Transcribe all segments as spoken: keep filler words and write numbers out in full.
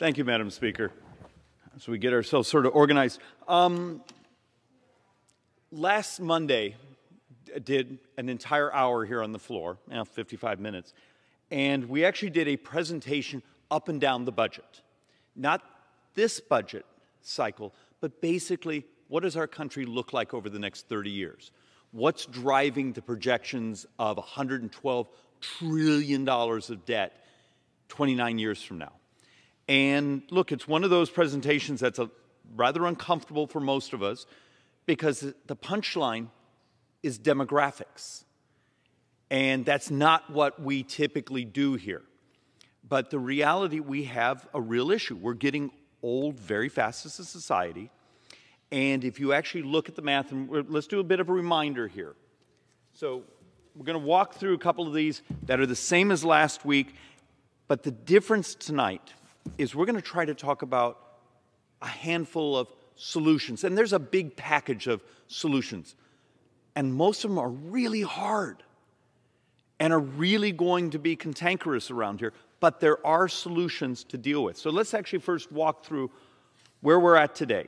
Thank you, Madam Speaker. So we get ourselves sort of organized. Um, last Monday, I did an entire hour here on the floor, now fifty-five minutes, and we actually did a presentation up and down the budget. Not this budget cycle, but basically what does our country look like over the next thirty years? What's driving the projections of one hundred twelve trillion dollars of debt twenty-nine years from now? And look, it's one of those presentations that's a, rather uncomfortable for most of us because the punchline is demographics. And that's not what we typically do here. But the reality, we have a real issue. We're getting old very fast as a society. And if you actually look at the math, and let's do a bit of a reminder here. So we're going to walk through a couple of these that are the same as last week. But the difference tonight is we're going to try to talk about a handful of solutions. And there's a big package of solutions. And most of them are really hard and are really going to be cantankerous around here. But there are solutions to deal with. So let's actually first walk through where we're at today.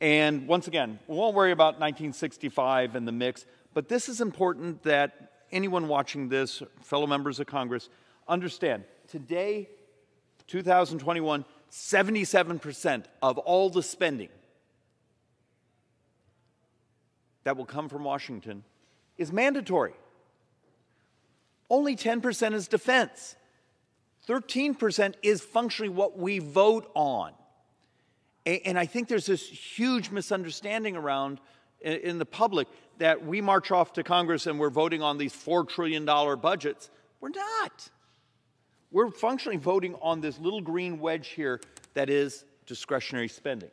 And once again, we won't worry about nineteen sixty-five and the mix, but this is important that anyone watching this, fellow members of Congress, understand. Today, two thousand twenty-one, seventy-seven percent of all the spending that will come from Washington is mandatory. Only ten percent is defense. thirteen percent is functionally what we vote on. And I think there's this huge misunderstanding around in the public that we march off to Congress and we're voting on these four trillion dollar budgets. We're not. We're functionally voting on this little green wedge here that is discretionary spending.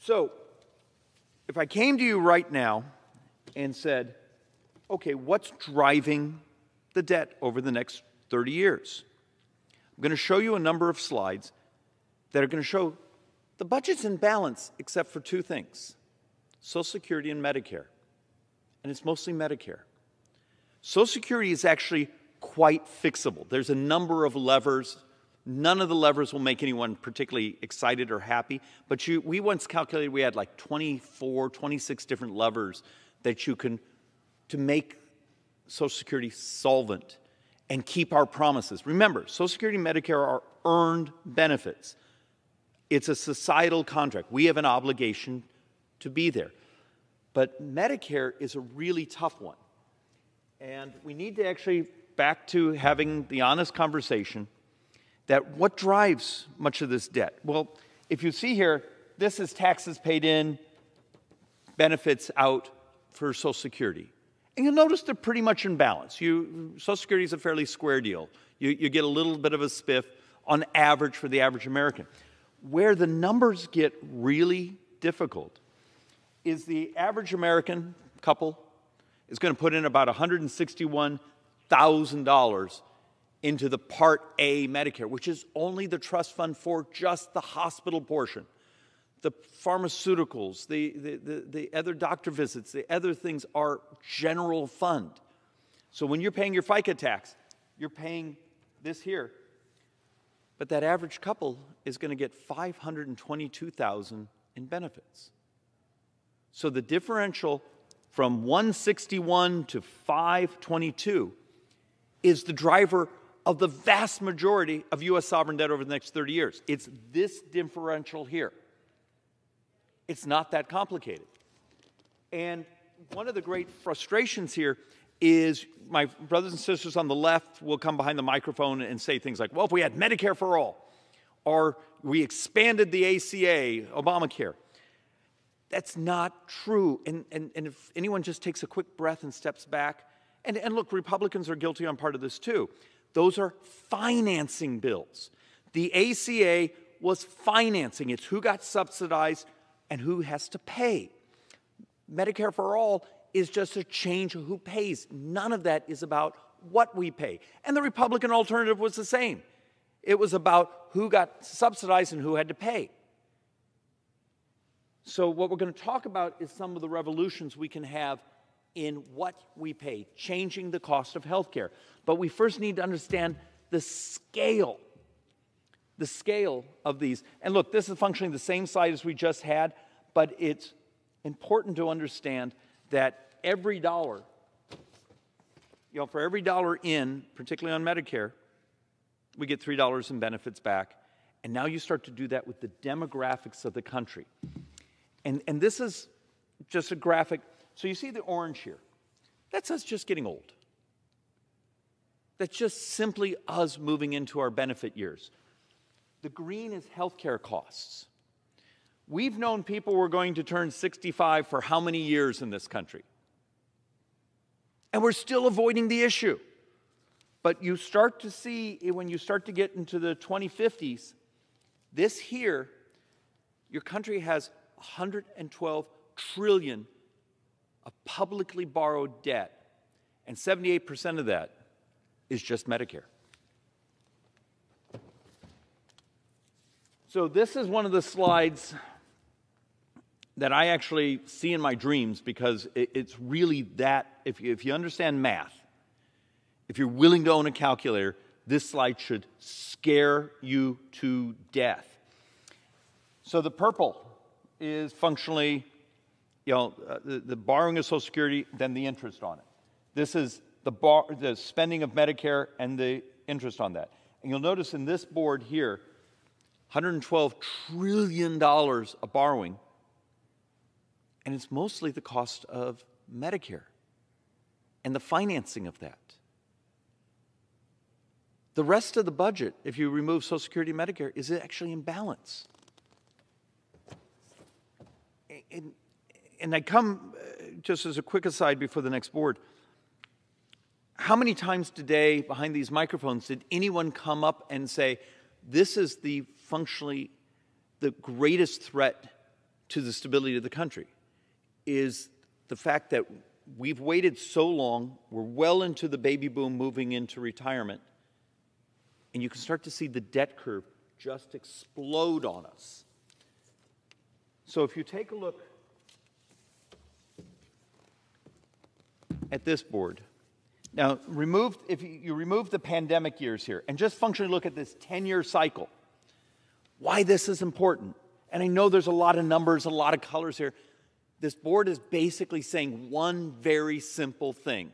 So if I came to you right now and said, okay, what's driving the debt over the next thirty years? I'm going to show you a number of slides that are going to show the budget's in balance except for two things, Social Security and Medicare, and it's mostly Medicare. Social Security is actually quite fixable. There's a number of levers. None of the levers will make anyone particularly excited or happy, but you, we once calculated we had like twenty-four, twenty-six different levers that you can, to make Social Security solvent and keep our promises. Remember, Social Security and Medicare are earned benefits. It's a societal contract. We have an obligation to be there. But Medicare is a really tough one. And we need to actually back to having the honest conversation that what drives much of this debt? Well, if you see here, this is taxes paid in, benefits out for Social Security. And you'll notice they're pretty much in balance. You, Social Security is a fairly square deal. You, you get a little bit of a spiff on average for the average American. Where the numbers get really difficult is the average American couple is going to put in about one hundred sixty-one thousand dollars into the Part A Medicare, which is only the trust fund for just the hospital portion. The pharmaceuticals, the, the, the, the other doctor visits, the other things are general fund. So when you're paying your FICA tax, you're paying this here. But that average couple is going to get five hundred twenty-two thousand dollars in benefits. So the differential from one hundred sixty-one thousand dollars to five hundred twenty-two thousand dollars is the driver of the vast majority of U S sovereign debt over the next thirty years. It's this differential here. It's not that complicated. And one of the great frustrations here is my brothers and sisters on the left will come behind the microphone and say things like, well, if we had Medicare for all, or we expanded the A C A, Obamacare. That's not true. And, and, and if anyone just takes a quick breath and steps back, and, and look, Republicans are guilty on part of this too. Those are financing bills. The A C A was financing. It's who got subsidized and who has to pay. Medicare for all is just a change of who pays. None of that is about what we pay. And the Republican alternative was the same. It was about who got subsidized and who had to pay. So what we're going to talk about is some of the revolutions we can have in what we pay, changing the cost of health care. But we first need to understand the scale, the scale of these. And look, this is functioning the same slide as we just had, but it's important to understand that every dollar, you know, for every dollar in, particularly on Medicare, we get three dollars in benefits back. And now you start to do that with the demographics of the country. And, and this is just a graphic. So you see the orange here. That's us just getting old. That's just simply us moving into our benefit years. The green is healthcare costs. We've known people were going to turn sixty-five for how many years in this country? And we're still avoiding the issue. But you start to see, when you start to get into the twenty fifties, this here, your country has one hundred twelve trillion dollars of publicly borrowed debt, and seventy-eight percent of that is just Medicare. So this is one of the slides that I actually see in my dreams, because it's really that, if you, if you understand math, if you're willing to own a calculator, this slide should scare you to death. So the purple is functionally, you know, uh, the, the borrowing of Social Security, then the interest on it. This is the, bar, the spending of Medicare and the interest on that. And you'll notice in this board here, one hundred twelve trillion dollars of borrowing, and it's mostly the cost of Medicare and the financing of that. The rest of the budget, if you remove Social Security and Medicare, is actually in balance. And, and I come, just as a quick aside before the next board, how many times today behind these microphones did anyone come up and say, this is the functionally the greatest threat to the stability of the country, is the fact that we've waited so long, we're well into the baby boom moving into retirement, and you can start to see the debt curve just explode on us. So if you take a look at this board, now remove, if you, you remove the pandemic years here and just functionally look at this ten-year cycle, why this is important, and I know there's a lot of numbers, a lot of colors here, this board is basically saying one very simple thing.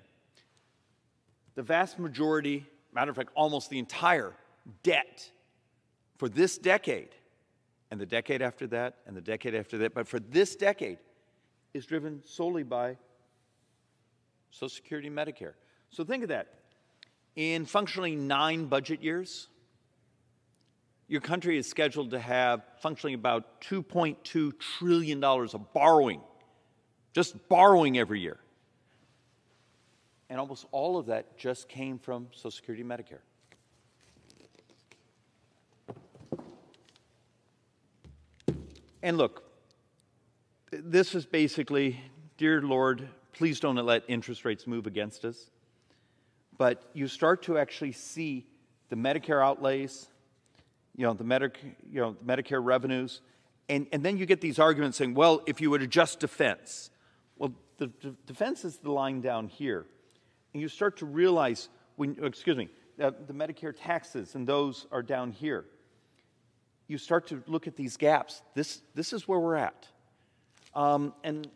The vast majority, matter of fact, almost the entire debt for this decade, and the decade after that, and the decade after that, but for this decade, is driven solely by Social Security and Medicare. So think of that. In functionally nine budget years, your country is scheduled to have functionally about two point two trillion dollars of borrowing, just borrowing every year. And almost all of that just came from Social Security and Medicare. And look, this is basically, dear Lord, please don't let interest rates move against us. But you start to actually see the Medicare outlays, you know, the, Medic you know, the Medicare revenues, and, and then you get these arguments saying, well, if you would adjust defense. Well, the d defense is the line down here. And you start to realize, when, excuse me, uh, the Medicare taxes, and those are down here. You start to look at these gaps. This, this is where we're at. Um, and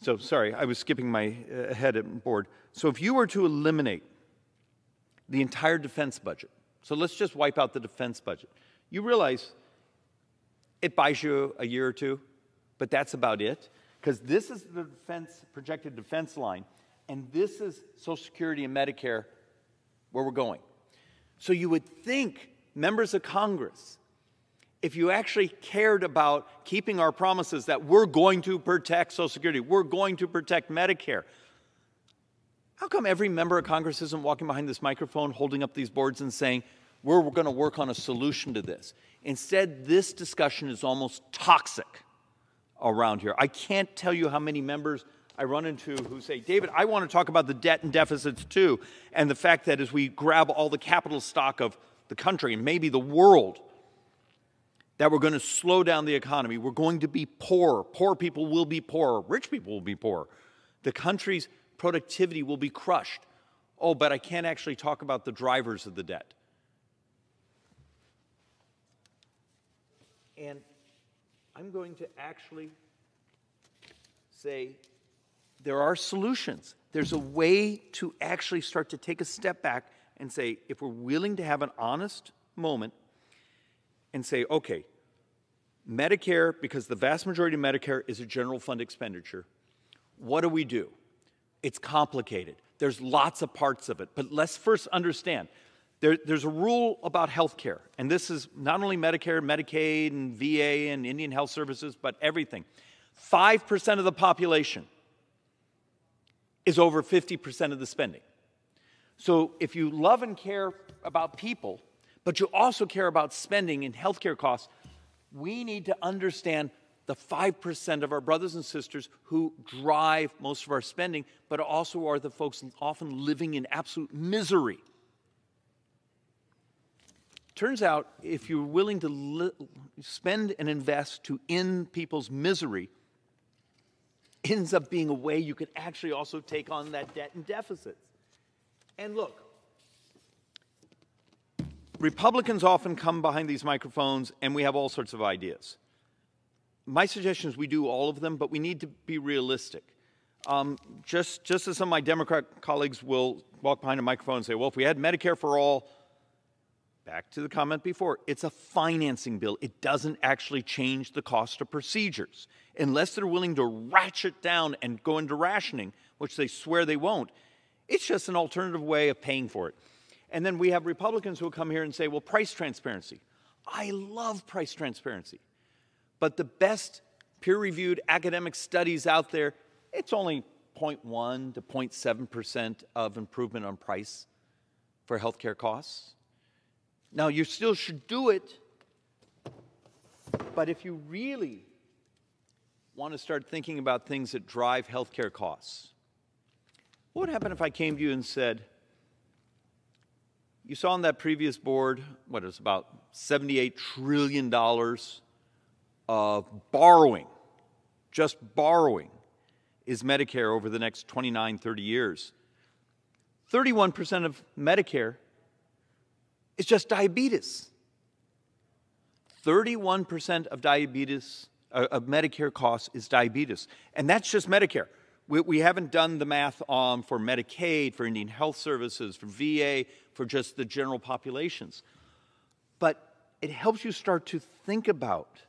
so, sorry, I was skipping my uh, head at board. So if you were to eliminate the entire defense budget, so let's just wipe out the defense budget, you realize it buys you a year or two. But that's about it, because this is the defense, projected defense line, and this is Social Security and Medicare, where we're going. So you would think members of Congress, if you actually cared about keeping our promises that we're going to protect Social Security, we're going to protect Medicare, how come every member of Congress isn't walking behind this microphone, holding up these boards and saying, we're, we're going to work on a solution to this? Instead, this discussion is almost toxic around here. I can't tell you how many members I run into who say, David, I want to talk about the debt and deficits too, and the fact that as we grab all the capital stock of the country and maybe the world, that we're going to slow down the economy. We're going to be poorer. Poor people will be poorer. Rich people will be poorer. The country's productivity will be crushed. Oh, but I can't actually talk about the drivers of the debt. And I'm going to actually say there are solutions. There's a way to actually start to take a step back and say, if we're willing to have an honest moment and say, okay, Medicare, because the vast majority of Medicare is a general fund expenditure, what do we do? It's complicated. There's lots of parts of it. But let's first understand, there, there's a rule about health care, and this is not only Medicare, Medicaid, and V A, and Indian Health Services, but everything. five percent of the population is over fifty percent of the spending. So if you love and care about people, but you also care about spending and health care costs, we need to understand the five percent of our brothers and sisters who drive most of our spending, but also are the folks often living in absolute misery. Turns out, if you're willing to li spend and invest to end people's misery, ends up being a way you can actually also take on that debt and deficits. And look, Republicans often come behind these microphones and we have all sorts of ideas. My suggestion is we do all of them, but we need to be realistic. Um, just, just as some of my Democrat colleagues will walk behind a microphone and say, well, if we had Medicare for all, back to the comment before, it's a financing bill. It doesn't actually change the cost of procedures. Unless they're willing to ratchet down and go into rationing, which they swear they won't, it's just an alternative way of paying for it. And then we have Republicans who will come here and say, well, price transparency. I love price transparency. But the best peer-reviewed academic studies out there, it's only zero point one to zero point seven percent of improvement on price for healthcare costs. Now, you still should do it, but if you really want to start thinking about things that drive healthcare costs, what would happen if I came to you and said, you saw on that previous board, what is about seventy-eight trillion dollars of borrowing, just borrowing, is Medicare over the next twenty-nine, thirty years. thirty-one percent of Medicare is just diabetes. thirty-one percent of diabetes, uh, of Medicare costs is diabetes. And that's just Medicare. We, we haven't done the math um, for Medicaid, for Indian Health Services, for V A, for just the general populations. But it helps you start to think about,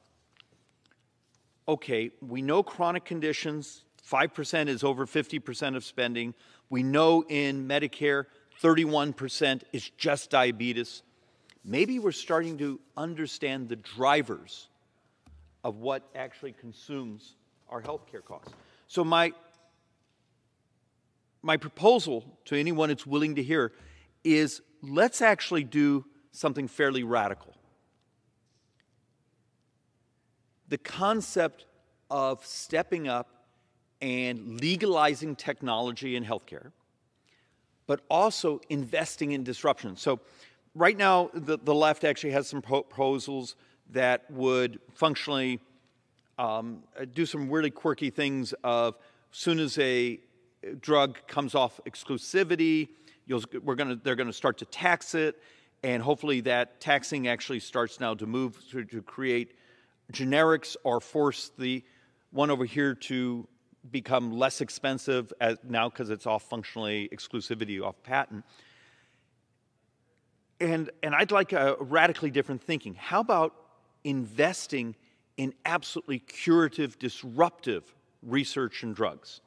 okay, we know chronic conditions, five percent is over fifty percent of spending. We know in Medicare, thirty-one percent is just diabetes. Maybe we're starting to understand the drivers of what actually consumes our healthcare costs. So my, my proposal to anyone that's willing to hear is let's actually do something fairly radical. The concept of stepping up and legalizing technology in healthcare, but also investing in disruption. So right now, the, the left actually has some proposals that would functionally um, do some really quirky things of, as soon as a drug comes off exclusivity, you'll, we're gonna, they're gonna start to tax it, and hopefully that taxing actually starts now to move to, to create generics or force the one over here to become less expensive as now because it's off functionally exclusivity, off patent. And, and I'd like a radically different thinking. How about investing in absolutely curative, disruptive research and drugs,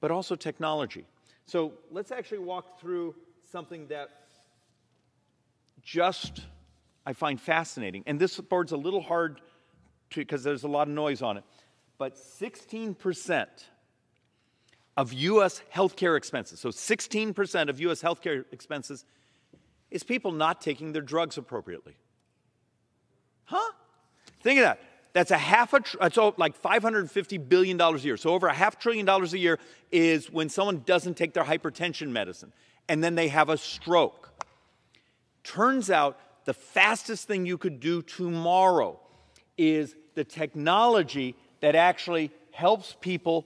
but also technology? So let's actually walk through something that just I find fascinating. And this board's a little hard to, because there's a lot of noise on it. But sixteen percent of U S healthcare expenses, so sixteen percent of U S healthcare expenses is people not taking their drugs appropriately. Huh? Think of that. That's a half a, tr it's like five hundred fifty billion dollars a year. So over a half trillion dollars a year is when someone doesn't take their hypertension medicine and then they have a stroke. Turns out the fastest thing you could do tomorrow is the technology that actually helps people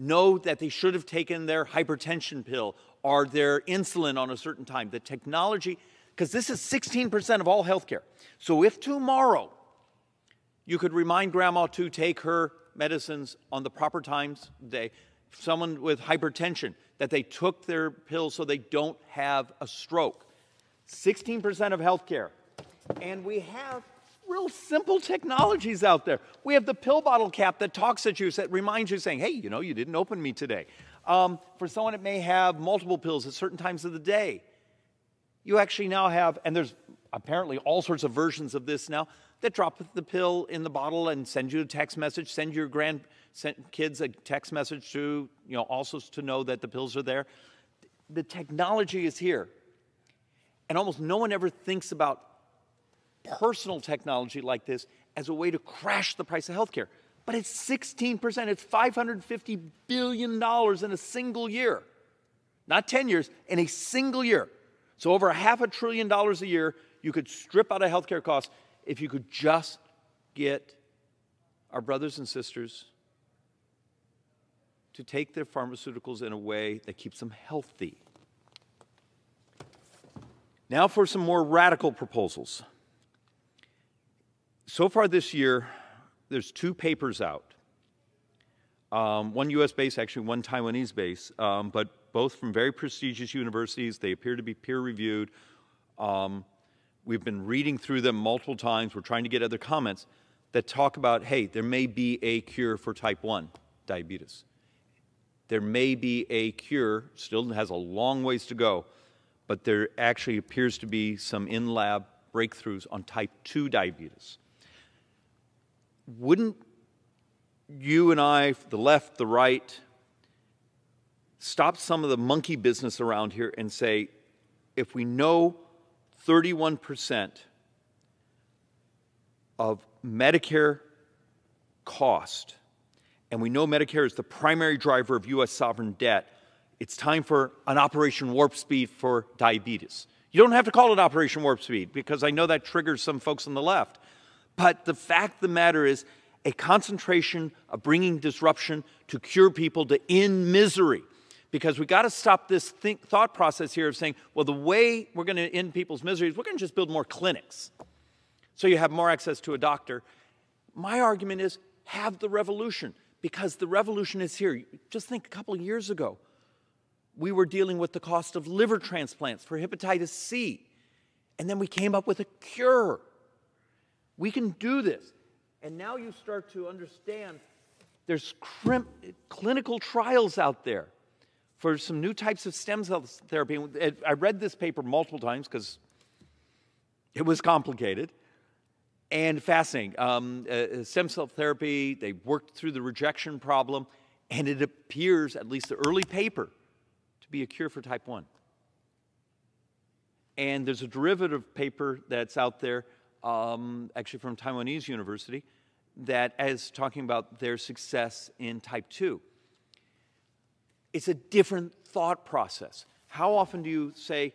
know that they should have taken their hypertension pill or their insulin on a certain time. The technology, because this is sixteen percent of all healthcare. So if tomorrow you could remind grandma to take her medicines on the proper times of day, someone with hypertension, that they took their pills so they don't have a stroke. sixteen percent of healthcare. And we have real simple technologies out there. We have the pill bottle cap that talks at you, that reminds you, saying, hey, you know, you didn't open me today. Um, for someone that may have multiple pills at certain times of the day, you actually now have, and there's apparently all sorts of versions of this now, that drop the pill in the bottle and send you a text message, send your grandkids a text message to, you know, also to know that the pills are there. The technology is here. And almost no one ever thinks about personal technology like this as a way to crash the price of healthcare. But it's sixteen percent. It's five hundred fifty billion dollars in a single year. Not ten years, in a single year. So over a half a trillion dollars a year you could strip out of healthcare costs if you could just get our brothers and sisters to take their pharmaceuticals in a way that keeps them healthy. Now for some more radical proposals. So far this year, there's two papers out. Um, one U S base, actually one Taiwanese base, um, but both from very prestigious universities. They appear to be peer-reviewed. Um, we've been reading through them multiple times. We're trying to get other comments that talk about, hey, there may be a cure for type one diabetes. There may be a cure, still has a long ways to go, but there actually appears to be some in-lab breakthroughs on type two diabetes. Wouldn't you and I, the left, the right, stop some of the monkey business around here and say, if we know thirty-one percent of Medicare cost, and we know Medicare is the primary driver of U S sovereign debt, it's time for an Operation Warp Speed for diabetes. You don't have to call it Operation Warp Speed, because I know that triggers some folks on the left. But the fact of the matter is, a concentration of bringing disruption to cure people to end misery. Because we've got to stop this think, thought process here of saying, well, the way we're going to end people's misery is we're going to just build more clinics so you have more access to a doctor. My argument is, have the revolution, because the revolution is here. Just think, a couple of years ago, we were dealing with the cost of liver transplants for hepatitis C, and then we came up with a cure. We can do this. And now you start to understand there's crim clinical trials out there for some new types of stem cell therapy. I read this paper multiple times because it was complicated and fascinating. Um, uh, stem cell therapy, they worked through the rejection problem, and it appears, at least the early paper, to be a cure for type one. And there's a derivative paper that's out there, Um, actually from Taiwanese University, that is talking about their success in type two. It's a different thought process. How often do you say,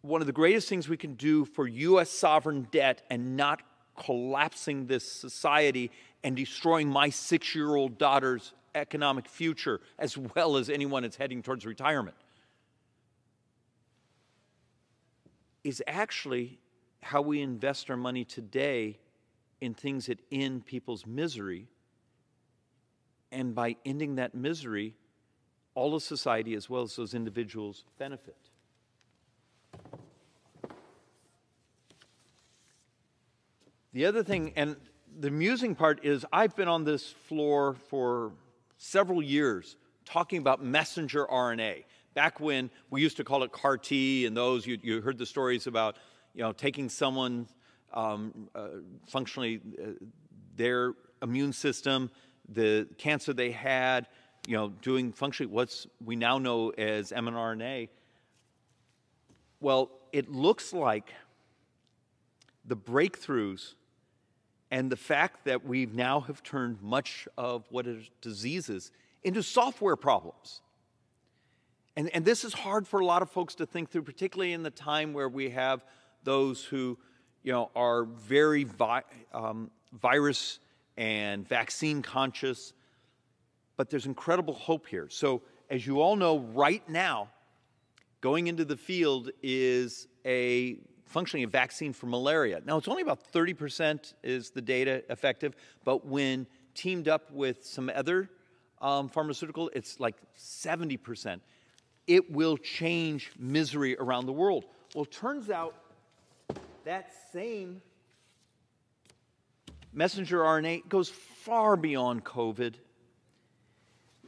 one of the greatest things we can do for U S sovereign debt and not collapsing this society and destroying my six-year-old daughter's economic future, as well as anyone that's heading towards retirement, is actually how we invest our money today in things that end people's misery. And by ending that misery, all of society as well as those individuals benefit. The other thing, and the amusing part is, I've been on this floor for several years talking about messenger R N A. Back when we used to call it C A R T, and those, you, you heard the stories about, you know, taking someone um, uh, functionally, uh, their immune system, the cancer they had, you know, doing functionally what's we now know as mRNA. Well, it looks like the breakthroughs and the fact that we now have turned much of what is diseases into software problems. And, and this is hard for a lot of folks to think through, particularly in the time where we have those who, you know, are very vi um, virus and vaccine conscious. but there's incredible hope here. So as you all know, right now, going into the field is a functionally a vaccine for malaria. Now, it's only about thirty percent is the data effective, but when teamed up with some other um, pharmaceutical, it's like seventy percent. It will change misery around the world. Well, it turns out that same messenger R N A goes far beyond COVID.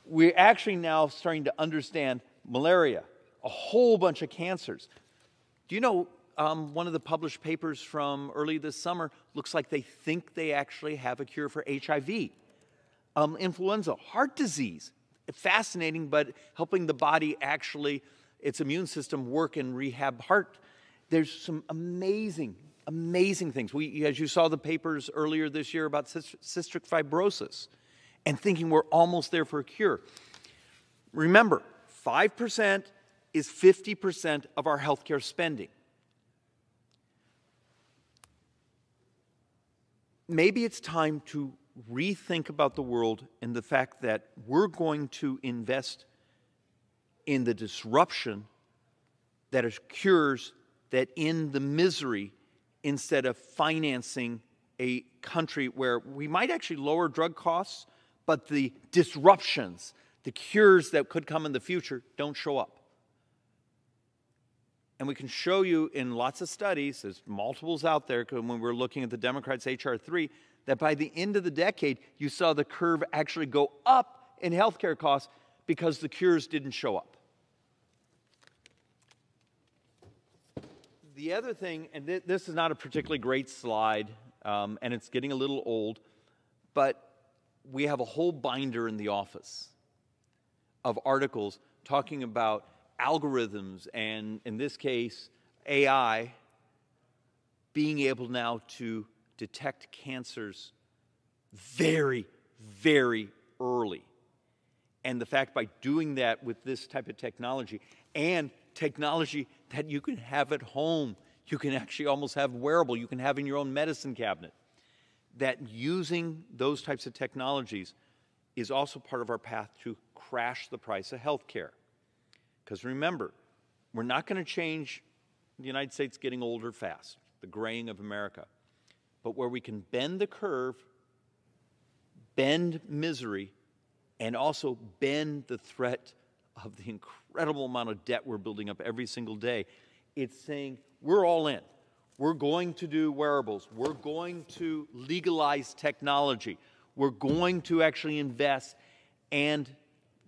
We're actually now starting to understand malaria, a whole bunch of cancers. Do you know um, one of the published papers from early this summer looks like they think they actually have a cure for H I V, um, influenza, heart disease. Fascinating, but helping the body actually, its immune system work and rehab heart. There's some amazing, amazing things. We, as you saw the papers earlier this year about cystic fibrosis and thinking we're almost there for a cure. Remember, five percent is fifty percent of our healthcare spending. Maybe it's time to rethink about the world and the fact that we're going to invest in the disruption that is cures that end the misery instead of financing a country where we might actually lower drug costs, but the disruptions, the cures that could come in the future don't show up. And we can show you in lots of studies, there's multiples out there when we're looking at the Democrats' H R three, that by the end of the decade, you saw the curve actually go up in healthcare costs because the cures didn't show up. The other thing, and th this is not a particularly great slide, um, and it's getting a little old, but we have a whole binder in the office of articles talking about algorithms and, in this case, A I being able now to detect cancers very, very early. And the fact by doing that with this type of technology and technology that you can have at home, you can actually almost have wearable, you can have in your own medicine cabinet, that using those types of technologies is also part of our path to crash the price of healthcare. Because remember, we're not going to change the United States getting older fast, the graying of America. But where we can bend the curve, bend misery, and also bend the threat of the incredible amount of debt we're building up every single day, it's saying we're all in. We're going to do wearables. We're going to legalize technology. We're going to actually invest. And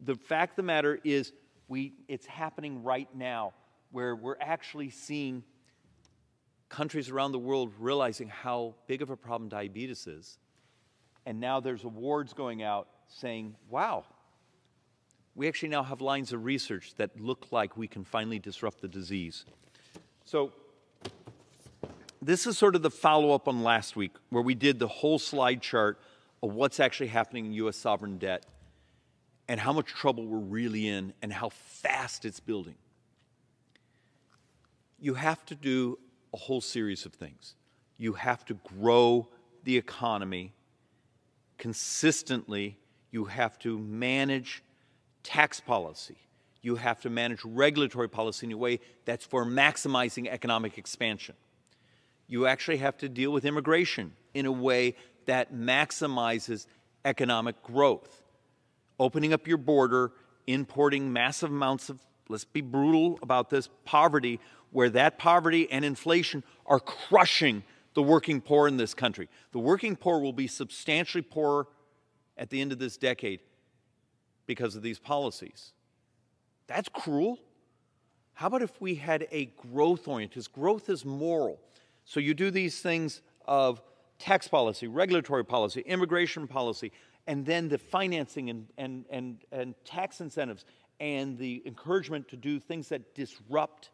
the fact of the matter is we, it's happening right now where we're actually seeing countries around the world realizing how big of a problem diabetes is. And now there's awards going out saying, wow, we actually now have lines of research that look like we can finally disrupt the disease. So this is sort of the follow-up on last week where we did the whole slide chart of what's actually happening in U S sovereign debt and how much trouble we're really in and how fast it's building. You have to do a whole series of things. You have to grow the economy consistently. You have to manage tax policy. You have to manage regulatory policy in a way that's for maximizing economic expansion. You actually have to deal with immigration in a way that maximizes economic growth. Opening up your border, importing massive amounts of, let's be brutal about this, poverty, where that poverty and inflation are crushing the working poor in this country. The working poor will be substantially poorer at the end of this decade because of these policies. That's cruel. How about if we had a growth-oriented, because growth is moral. So you do these things of tax policy, regulatory policy, immigration policy, and then the financing and, and, and, and tax incentives and the encouragement to do things that disrupt.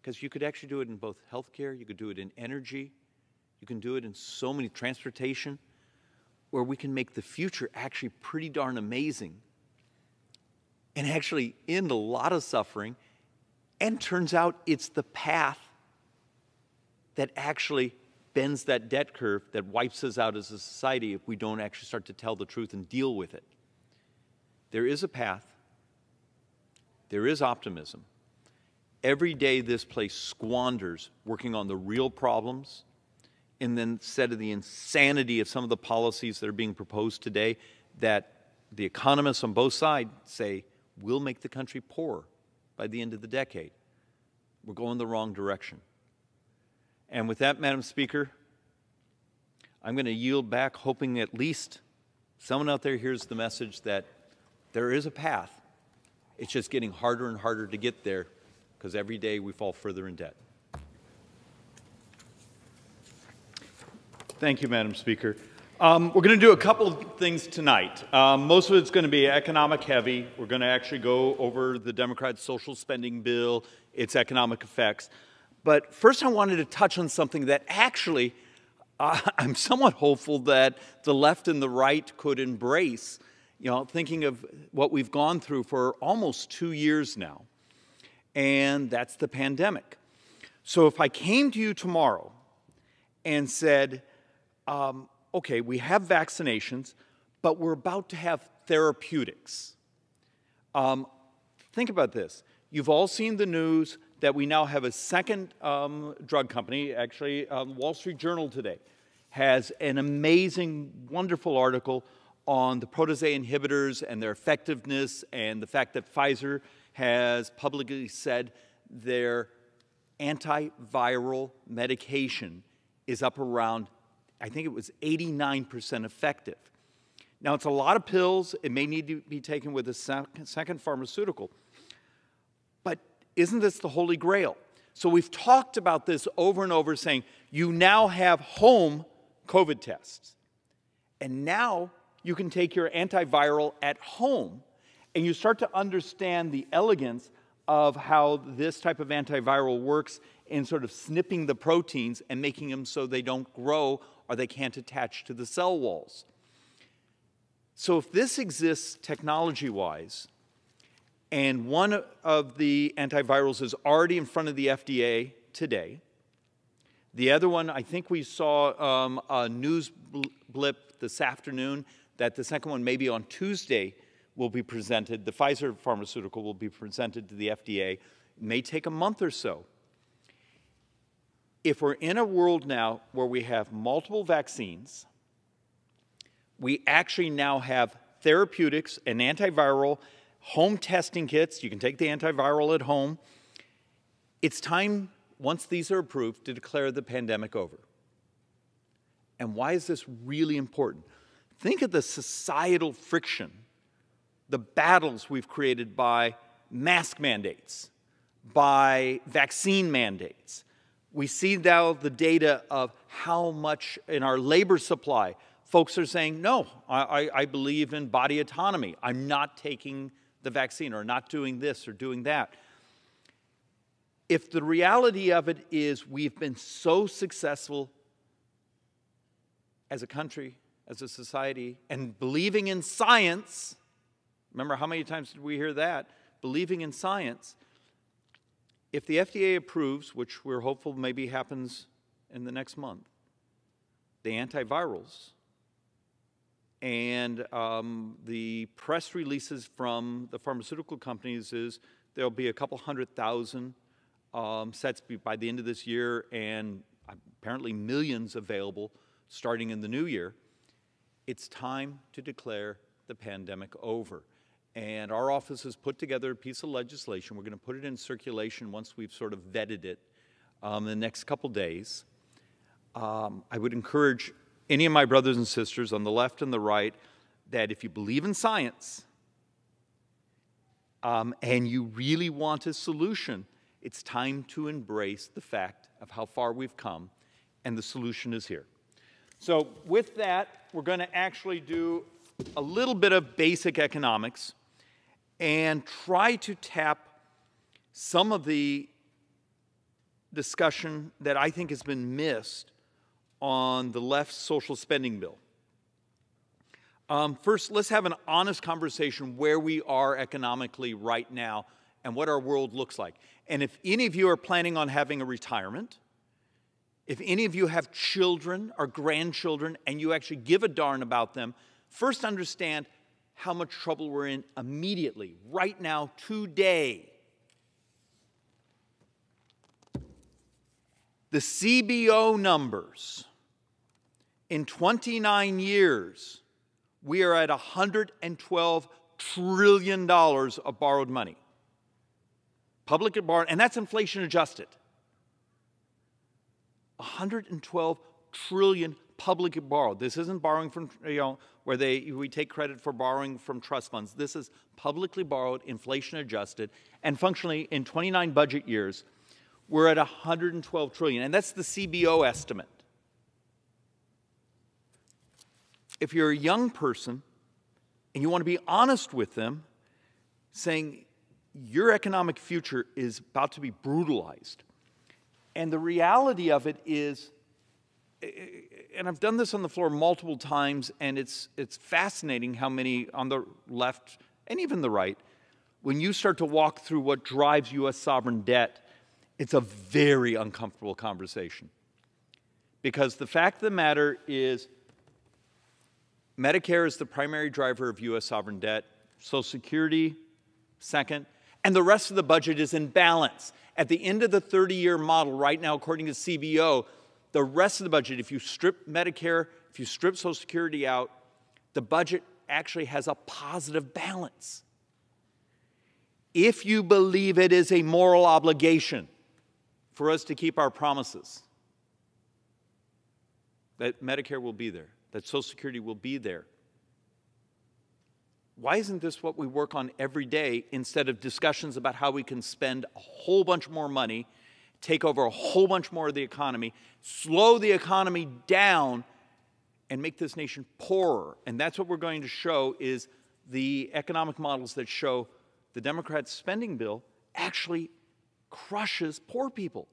Because you could actually do it in both healthcare, you could do it in energy, you can do it in so many transportation, where we can make the future actually pretty darn amazing and actually end a lot of suffering. And turns out it's the path that actually bends that debt curve that wipes us out as a society if we don't actually start to tell the truth and deal with it. There is a path. There is optimism. Every day this place squanders working on the real problems, and then said to the insanity of some of the policies that are being proposed today that the economists on both sides say will make the country poorer by the end of the decade. We're going the wrong direction. And with that, Madam Speaker, I'm going to yield back, hoping at least someone out there hears the message that there is a path. It's just getting harder and harder to get there because every day we fall further in debt. Thank you, Madam Speaker. Um, we're going to do a couple of things tonight. Um, most of it's going to be economic heavy. We're going to actually go over the Democrats' social spending bill, its economic effects. But first I wanted to touch on something that actually uh, I'm somewhat hopeful that the left and the right could embrace, you know, thinking of what we've gone through for almost two years now, and that's the pandemic. So if I came to you tomorrow and said, Um, okay, we have vaccinations, but we're about to have therapeutics. Um, think about this. You've all seen the news that we now have a second um, drug company. Actually, um, Wall Street Journal today has an amazing, wonderful article on the protease inhibitors and their effectiveness, and the fact that Pfizer has publicly said their antiviral medication is up around, I think it was eighty-nine percent effective. Now, it's a lot of pills. It may need to be taken with a second pharmaceutical. But isn't this the holy grail? So we've talked about this over and over, saying you now have home COVID tests. And now you can take your antiviral at home. And you start to understand the elegance of how this type of antiviral works in sort of snipping the proteins and making them so they don't grow or they can't attach to the cell walls. So if this exists technology-wise, and one of the antivirals is already in front of the F D A today, the other one, I think we saw um, a news blip this afternoon that the second one, maybe on Tuesday, will be presented. The Pfizer pharmaceutical will be presented to the F D A. It may take a month or so. If we're in a world now where we have multiple vaccines, we actually now have therapeutics and antiviral, home testing kits. You can take the antiviral at home. It's time, once these are approved, to declare the pandemic over. And why is this really important? Think of the societal friction, the battles we've created by mask mandates, by vaccine mandates. We see now the data of how much in our labor supply folks are saying, no, I, I believe in body autonomy. I'm not taking the vaccine or not doing this or doing that. If the reality of it is we've been so successful as a country, as a society, and believing in science, remember how many times did we hear that? Believing in science. If the F D A approves, which we're hopeful maybe happens in the next month, the antivirals and um, the press releases from the pharmaceutical companies is there'll be a couple hundred thousand um, sets by the end of this year, and apparently millions available starting in the new year. It's time to declare the pandemic over. And our office has put together a piece of legislation. We're going to put it in circulation once we've sort of vetted it um, in the next couple days. Um, I would encourage any of my brothers and sisters on the left and the right that if you believe in science um, and you really want a solution, it's time to embrace the fact of how far we've come, and the solution is here. So with that, we're going to actually do a little bit of basic economics and try to tap some of the discussion that I think has been missed on the left's social spending bill. Um, first, let's have an honest conversation where we are economically right now and what our world looks like. And if any of you are planning on having a retirement, if any of you have children or grandchildren and you actually give a darn about them, first understand how much trouble we're in immediately, right now, today. The C B O numbers, in twenty-nine years, we are at one hundred twelve trillion dollars of borrowed money. Public and borrowed, and that's inflation adjusted. one hundred twelve trillion dollars public and borrowed. This isn't borrowing from, you know, where they, we take credit for borrowing from trust funds. This is publicly borrowed, inflation adjusted, and functionally in twenty-nine budget years, we're at one hundred twelve trillion dollars, and that's the C B O estimate. If you're a young person and you want to be honest with them, saying your economic future is about to be brutalized, and the reality of it is, and I've done this on the floor multiple times, and it's, it's fascinating how many on the left and even the right, when you start to walk through what drives U S sovereign debt, it's a very uncomfortable conversation. Because the fact of the matter is, Medicare is the primary driver of U S sovereign debt, Social Security second, and the rest of the budget is in balance. At the end of the thirty-year model right now, according to C B O, the rest of the budget, if you strip Medicare, if you strip Social Security out, the budget actually has a positive balance. If you believe it is a moral obligation for us to keep our promises, that Medicare will be there, that Social Security will be there, why isn't this what we work on every day instead of discussions about how we can spend a whole bunch more money, take over a whole bunch more of the economy, slow the economy down, and make this nation poorer? And that's what we're going to show is the economic models that show the Democrats' spending bill actually crushes poor people.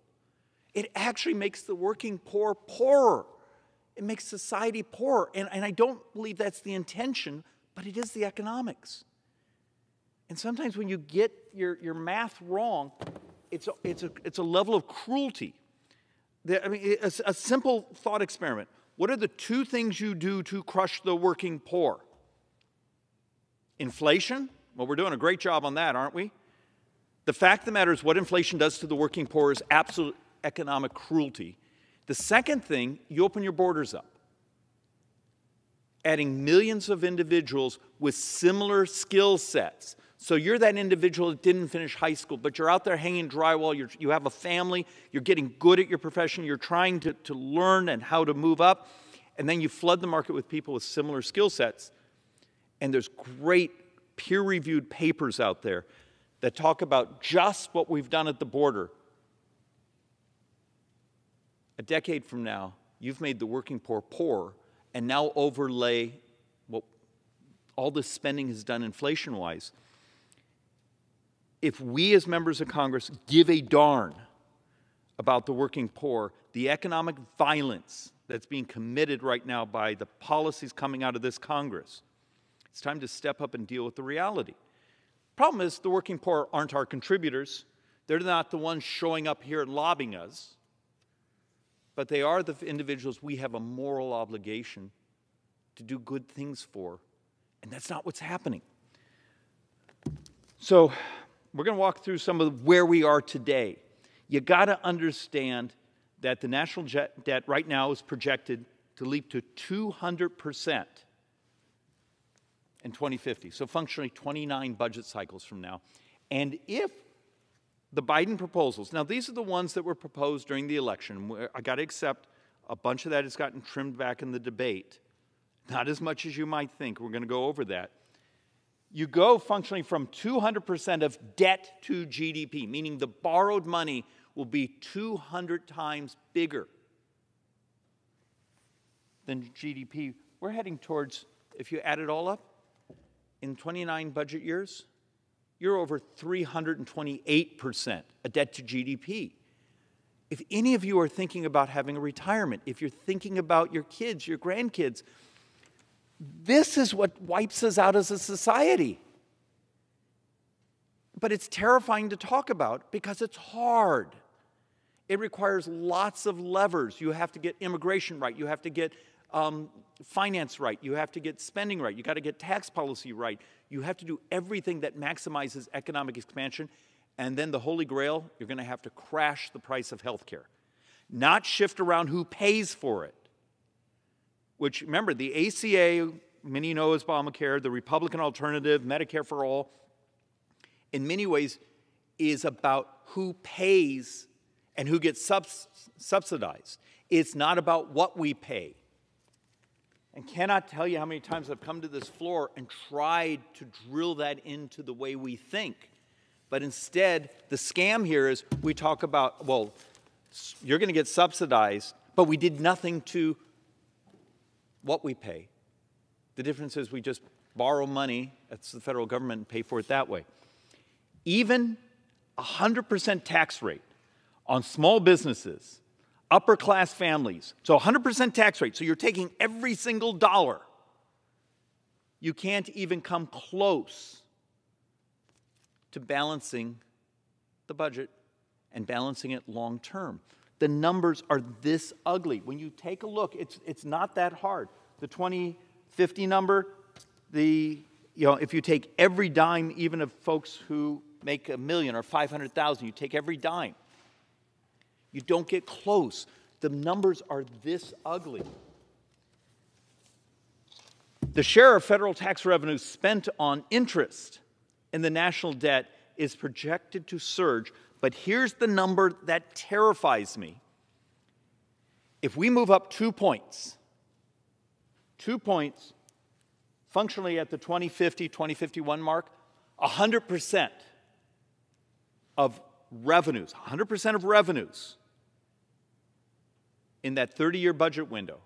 It actually makes the working poor poorer. It makes society poorer. And, and I don't believe that's the intention, but it is the economics. And sometimes when you get your, your math wrong, It's a, it's, a, it's a level of cruelty. I mean, a, a simple thought experiment. What are the two things you do to crush the working poor? Inflation? Well, we're doing a great job on that, aren't we? The fact of the matter is what inflation does to the working poor is absolute economic cruelty. The second thing, you open your borders up, adding millions of individuals with similar skill sets. So you're that individual that didn't finish high school, but you're out there hanging drywall, you're, you have a family, you're getting good at your profession, you're trying to, to learn and how to move up, and then you flood the market with people with similar skill sets. And there's great peer-reviewed papers out there that talk about just what we've done at the border. A decade from now, you've made the working poor poorer, and now overlay what all this spending has done inflation-wise. If we as members of Congress give a darn about the working poor, the economic violence that's being committed right now by the policies coming out of this Congress, it's time to step up and deal with the reality. Problem is, the working poor aren't our contributors. They're not the ones showing up here and lobbying us, but they are the individuals we have a moral obligation to do good things for, and that's not what's happening. So, we're going to walk through some of where we are today. You got to understand that the national debt right now is projected to leap to two hundred percent in twenty fifty, so functionally twenty-nine budget cycles from now. And if the Biden proposals, now these are the ones that were proposed during the election. I got to accept a bunch of that has gotten trimmed back in the debate. Not as much as you might think. We're going to go over that. You go functionally from two hundred percent of debt to G D P, meaning the borrowed money will be two hundred times bigger than G D P. We're heading towards, if you add it all up, in twenty-nine budget years, you're over three hundred twenty-eight percent, a debt to G D P. If any of you are thinking about having a retirement, if you're thinking about your kids, your grandkids, this is what wipes us out as a society. But it's terrifying to talk about because it's hard. It requires lots of levers. You have to get immigration right. You have to get um, finance right. You have to get spending right. You got to get tax policy right. You have to do everything that maximizes economic expansion. And then the holy grail, you're going to have to crash the price of health care. Not shift around who pays for it. Which, remember, the A C A, many know as Obamacare, the Republican alternative, Medicare for all, in many ways is about who pays and who gets subs subsidized. It's not about what we pay. And cannot tell you how many times I've come to this floor and tried to drill that into the way we think. But instead, the scam here is we talk about, well, you're going to get subsidized, but we did nothing to what we pay. The difference is we just borrow money, that's the federal government, and pay for it that way. Even a one hundred percent tax rate on small businesses, upper class families, so one hundred percent tax rate, so you're taking every single dollar. You can't even come close to balancing the budget and balancing it long term. The numbers are this ugly. When you take a look, it's, it's not that hard. The twenty fifty number, the, you know, if you take every dime, even of folks who make a million or five hundred thousand, you take every dime, you don't get close. The numbers are this ugly. The share of federal tax revenue spent on interest and the national debt is projected to surge. But here's the number that terrifies me. If we move up two points, two points, functionally at the twenty fifty, twenty fifty-one mark, one hundred percent of revenues, one hundred percent of revenues in that thirty-year budget window,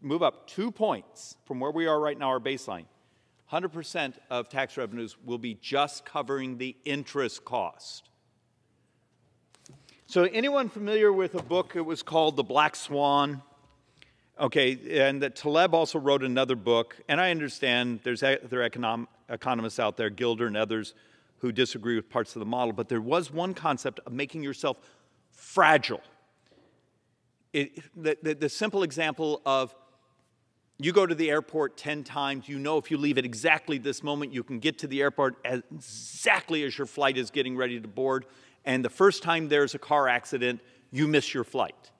move up two points from where we are right now, our baseline, one hundred percent of tax revenues will be just covering the interest cost. So anyone familiar with a book, it was called The Black Swan? Okay, and that Taleb also wrote another book, and I understand there's other econom economists out there, Gilder and others, who disagree with parts of the model, but there was one concept of making yourself fragile. It, the, the, the simple example of you go to the airport ten times, you know if you leave at exactly this moment, you can get to the airport as exactly as your flight is getting ready to board, and the first time there's a car accident, you miss your flight.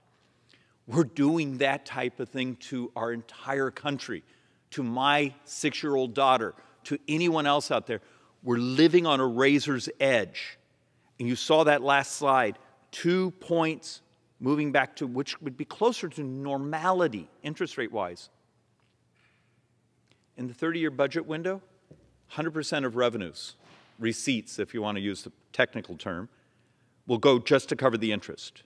We're doing that type of thing to our entire country, to my six-year-old daughter, to anyone else out there. We're living on a razor's edge. And you saw that last slide, two points moving back to which would be closer to normality, interest rate-wise. In the thirty-year budget window, one hundred percent of revenues, receipts if you want to use the technical term, will go just to cover the interest.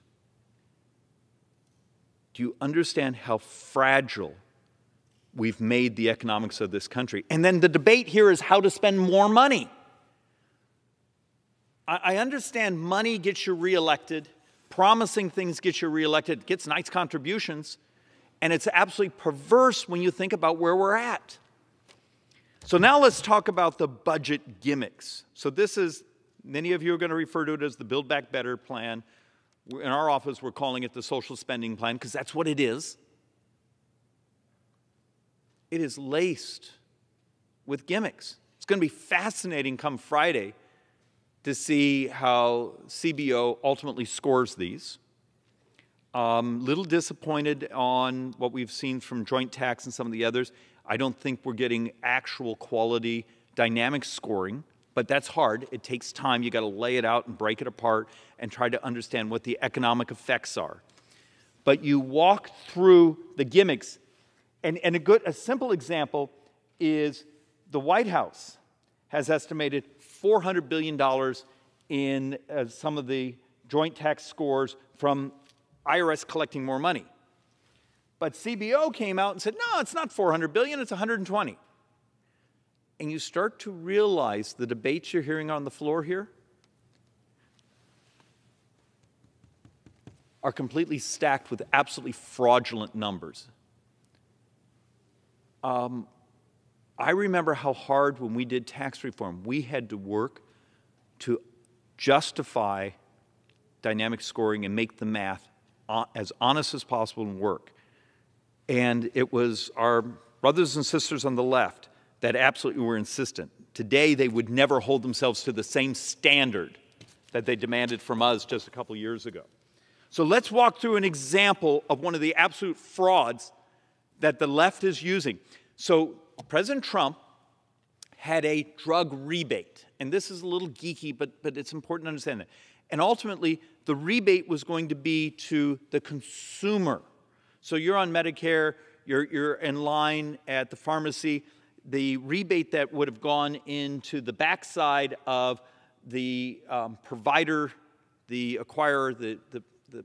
Do you understand how fragile we've made the economics of this country? And then the debate here is how to spend more money. I, I understand money gets you reelected, promising things gets you reelected, gets nice contributions, and it's absolutely perverse when you think about where we're at. So now let's talk about the budget gimmicks. So this is, many of you are going to refer to it as the Build Back Better plan. In our office, we're calling it the social spending plan because that's what it is. It is laced with gimmicks. It's going to be fascinating come Friday to see how C B O ultimately scores these. Um, little disappointed on what we've seen from joint tax and some of the others. I don't think we're getting actual quality dynamic scoring, but that's hard. It takes time. You got to lay it out and break it apart and try to understand what the economic effects are. But you walk through the gimmicks, and, and a good, a simple example is the White House has estimated four hundred billion dollars in uh, some of the joint tax scores from I R S collecting more money. But C B O came out and said, no, it's not four hundred billion dollars, it's one hundred twenty billion dollars. And you start to realize the debates you're hearing on the floor here are completely stacked with absolutely fraudulent numbers. Um, I remember how hard when we did tax reform, we had to work to justify dynamic scoring and make the math as honest as possible and work. And it was our brothers and sisters on the left that absolutely were insistent. Today, they would never hold themselves to the same standard that they demanded from us just a couple years ago. So let's walk through an example of one of the absolute frauds that the left is using. So President Trump had a drug rebate. And this is a little geeky, but, but it's important to understand that. And ultimately, the rebate was going to be to the consumer. So you're on Medicare, you're, you're in line at the pharmacy. The rebate that would have gone into the backside of the um, provider, the acquirer, the, the, the,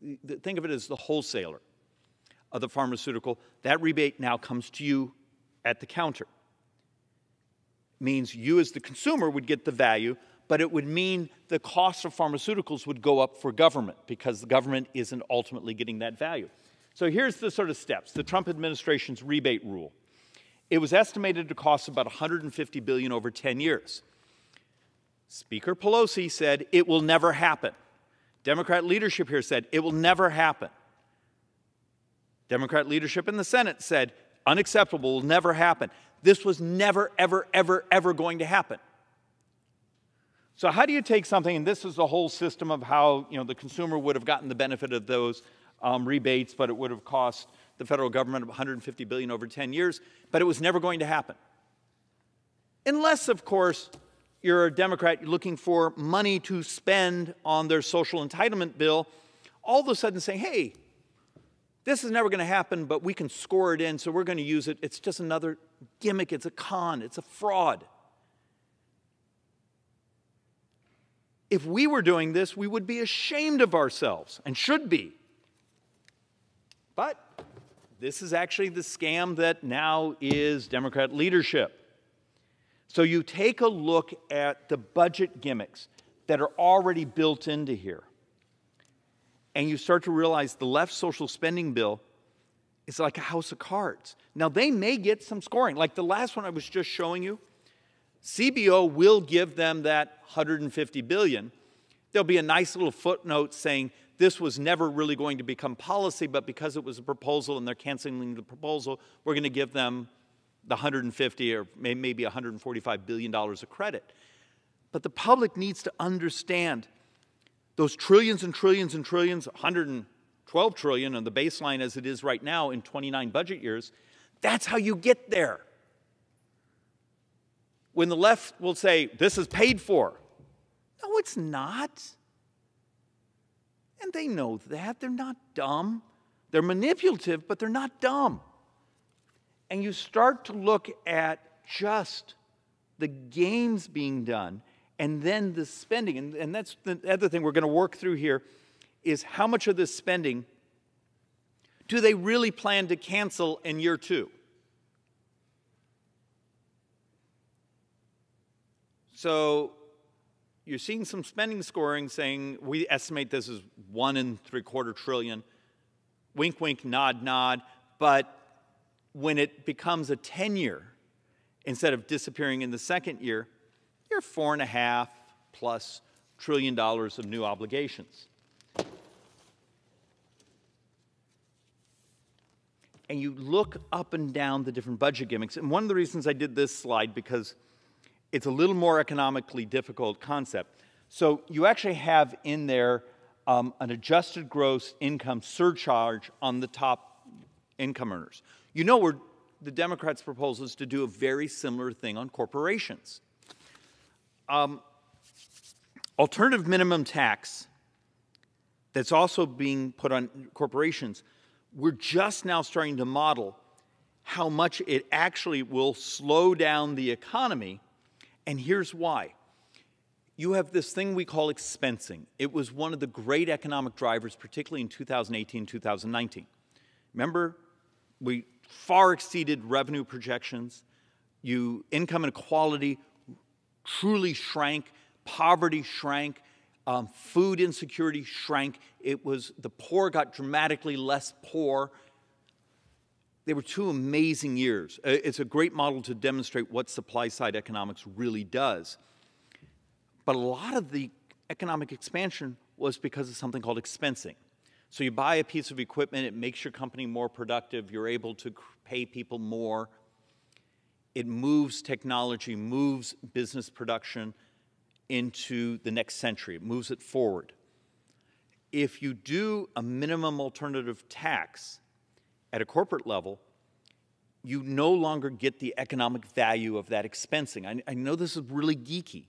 the, the, think of it as the wholesaler of the pharmaceutical, that rebate now comes to you at the counter. It means you as the consumer would get the value, but it would mean the cost of pharmaceuticals would go up for government because the government isn't ultimately getting that value. So here's the sort of steps, the Trump administration's rebate rule. It was estimated to cost about one hundred fifty billion dollars over ten years. Speaker Pelosi said, it will never happen. Democrat leadership here said, it will never happen. Democrat leadership in the Senate said, unacceptable, will never happen. This was never, ever, ever, ever going to happen. So how do you take something, and this is the whole system of how, you know, the consumer would have gotten the benefit of those um, rebates, but it would have cost the federal government one hundred fifty billion dollars over ten years, but it was never going to happen. Unless, of course, you're a Democrat looking for money to spend on their social entitlement bill, all of a sudden saying, hey, this is never going to happen, but we can score it in, so we're going to use it. It's just another gimmick. It's a con. It's a fraud. If we were doing this, we would be ashamed of ourselves and should be. But this is actually the scam that now is Democrat leadership. So you take a look at the budget gimmicks that are already built into here. And you start to realize the left social spending bill is like a house of cards. Now, they may get some scoring. Like the last one I was just showing you, C B O will give them that one hundred fifty billion dollars. There'll be a nice little footnote saying this was never really going to become policy, but because it was a proposal and they're canceling the proposal, we're going to give them the one hundred fifty or maybe one hundred forty-five billion dollars of credit. But the public needs to understand those trillions and trillions and trillions, one hundred twelve trillion on the baseline as it is right now in twenty-nine budget years, that's how you get there. When the left will say, this is paid for. No, it's not. And they know that. They're not dumb. They're manipulative, but they're not dumb. And you start to look at just the games being done. And then the spending, and, and that's the other thing we're going to work through here, is how much of this spending do they really plan to cancel in year two? So you're seeing some spending scoring saying, we estimate this is one and three quarter trillion. Wink, wink, nod, nod. But when it becomes a ten year, instead of disappearing in the second year, you're four and a half plus trillion dollars of new obligations. And you look up and down the different budget gimmicks. And one of the reasons I did this slide, because it's a little more economically difficult concept. So you actually have in there um, an adjusted gross income surcharge on the top income earners. You know, we're, the Democrats' proposal is to do a very similar thing on corporations. Um, alternative minimum tax that's also being put on corporations, we're just now starting to model how much it actually will slow down the economy, and here's why. You have this thing we call expensing. It was one of the great economic drivers, particularly in two thousand eighteen, two thousand nineteen. Remember, we far exceeded revenue projections. You, income inequality truly shrank, poverty shrank, um, food insecurity shrank. It was the poor got dramatically less poor. They were two amazing years. It's a great model to demonstrate what supply side economics really does. But a lot of the economic expansion was because of something called expensing. So you buy a piece of equipment, it makes your company more productive, you're able to pay people more. It moves technology, moves business production into the next century. It moves it forward. If you do a minimum alternative tax at a corporate level, you no longer get the economic value of that expensing. I, I know this is really geeky,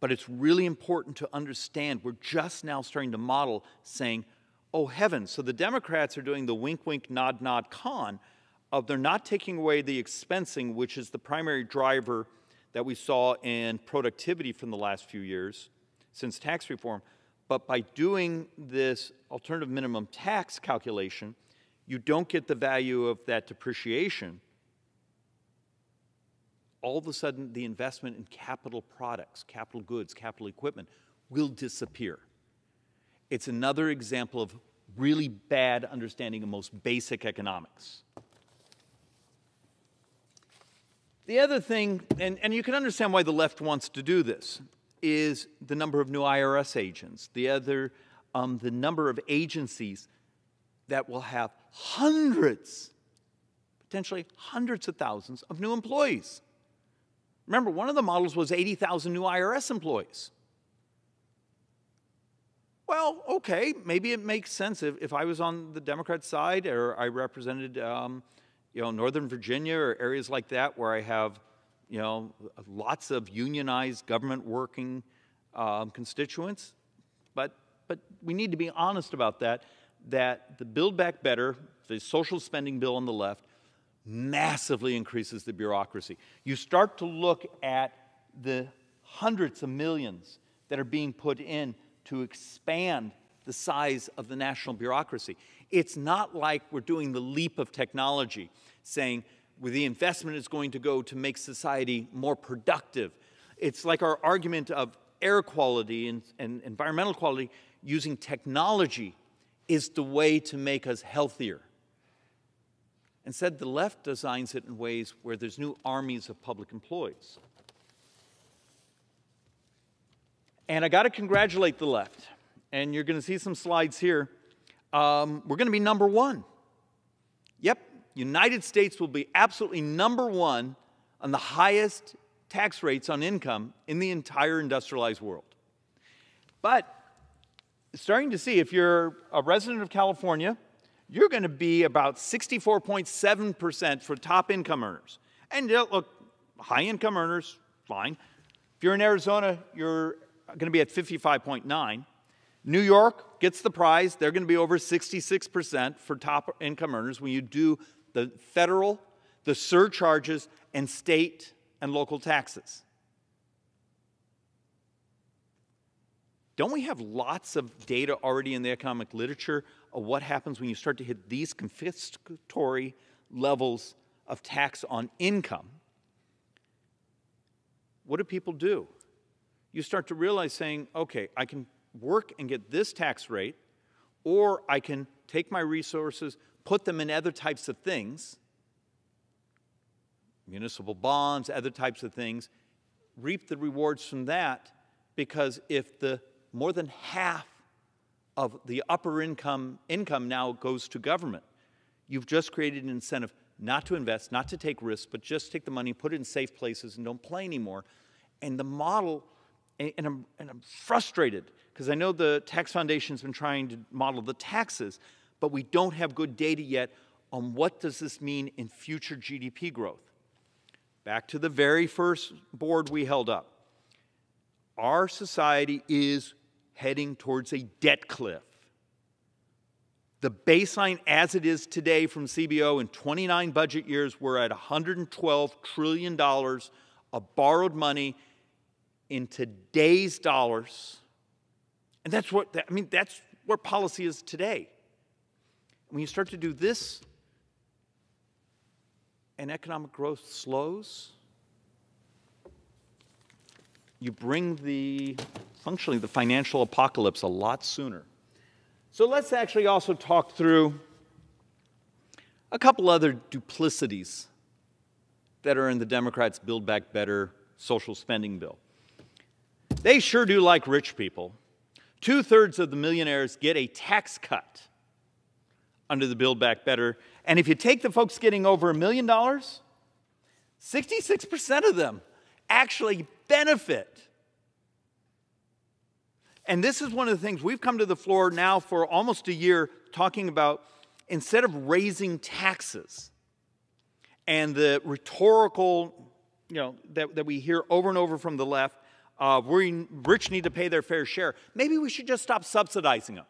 but it's really important to understand. We're just now starting to model saying, oh heavens, so the Democrats are doing the wink, wink, nod, nod con of they're not taking away the expensing, which is the primary driver that we saw in productivity from the last few years since tax reform. But by doing this alternative minimum tax calculation, you don't get the value of that depreciation. All of a sudden, the investment in capital products, capital goods, capital equipment will disappear. It's another example of really bad understanding of most basic economics. The other thing, and, and you can understand why the left wants to do this, is the number of new I R S agents, the other, um, the number of agencies that will have hundreds, potentially hundreds of thousands of new employees. Remember, one of the models was eighty thousand new I R S employees. Well, okay, maybe it makes sense if, if I was on the Democrat side or I represented um, you know, Northern Virginia or areas like that where I have you know, lots of unionized government working um, constituents. But, but we need to be honest about that, that the Build Back Better, the social spending bill on the left, massively increases the bureaucracy. You start to look at the hundreds of millions that are being put in to expand the size of the national bureaucracy. It's not like we're doing the leap of technology, saying well, the investment is going to go to make society more productive. It's like our argument of air quality and, and environmental quality, using technology is the way to make us healthier. Instead, the left designs it in ways where there's new armies of public employees. And I got to congratulate the left. And you're going to see some slides here. Um, we're going to be number one. Yep, United States will be absolutely number one on the highest tax rates on income in the entire industrialized world. But starting to see, if you're a resident of California, you're going to be about sixty-four point seven percent for top income earners. And look, high income earners, fine. If you're in Arizona, you're going to be at fifty-five point nine. New York gets the prize. They're going to be over sixty-six percent for top income earners when you do the federal, the surcharges, and state and local taxes. Don't we have lots of data already in the economic literature of what happens when you start to hit these confiscatory levels of tax on income? What do people do? You start to realize saying, okay, I can work and get this tax rate, or I can take my resources, put them in other types of things, municipal bonds, other types of things, reap the rewards from that, because if the more than half of the upper income income now goes to government, you've just created an incentive not to invest, not to take risks, but just take the money, put it in safe places, and don't play anymore. And the model, and I'm, and I'm frustrated, because I know the Tax Foundation's been trying to model the taxes, but we don't have good data yet on what does this mean in future G D P growth. Back to the very first board we held up. Our society is heading towards a debt cliff. The baseline as it is today from C B O in twenty-nine budget years, we're at one hundred twelve trillion dollars of borrowed money in today's dollars. And that's what, I mean, that's where policy is today. When you start to do this, and economic growth slows, you bring the, functionally, the financial apocalypse a lot sooner. So let's actually also talk through a couple other duplicities that are in the Democrats' Build Back Better social spending bill. They sure do like rich people. Two-thirds of the millionaires get a tax cut under the Build Back Better. And if you take the folks getting over a million dollars, sixty-six percent of them actually benefit. And this is one of the things we've come to the floor now for almost a year talking about, instead of raising taxes and the rhetorical, you know, that, that we hear over and over from the left, uh, we rich need to pay their fair share. Maybe we should just stop subsidizing them.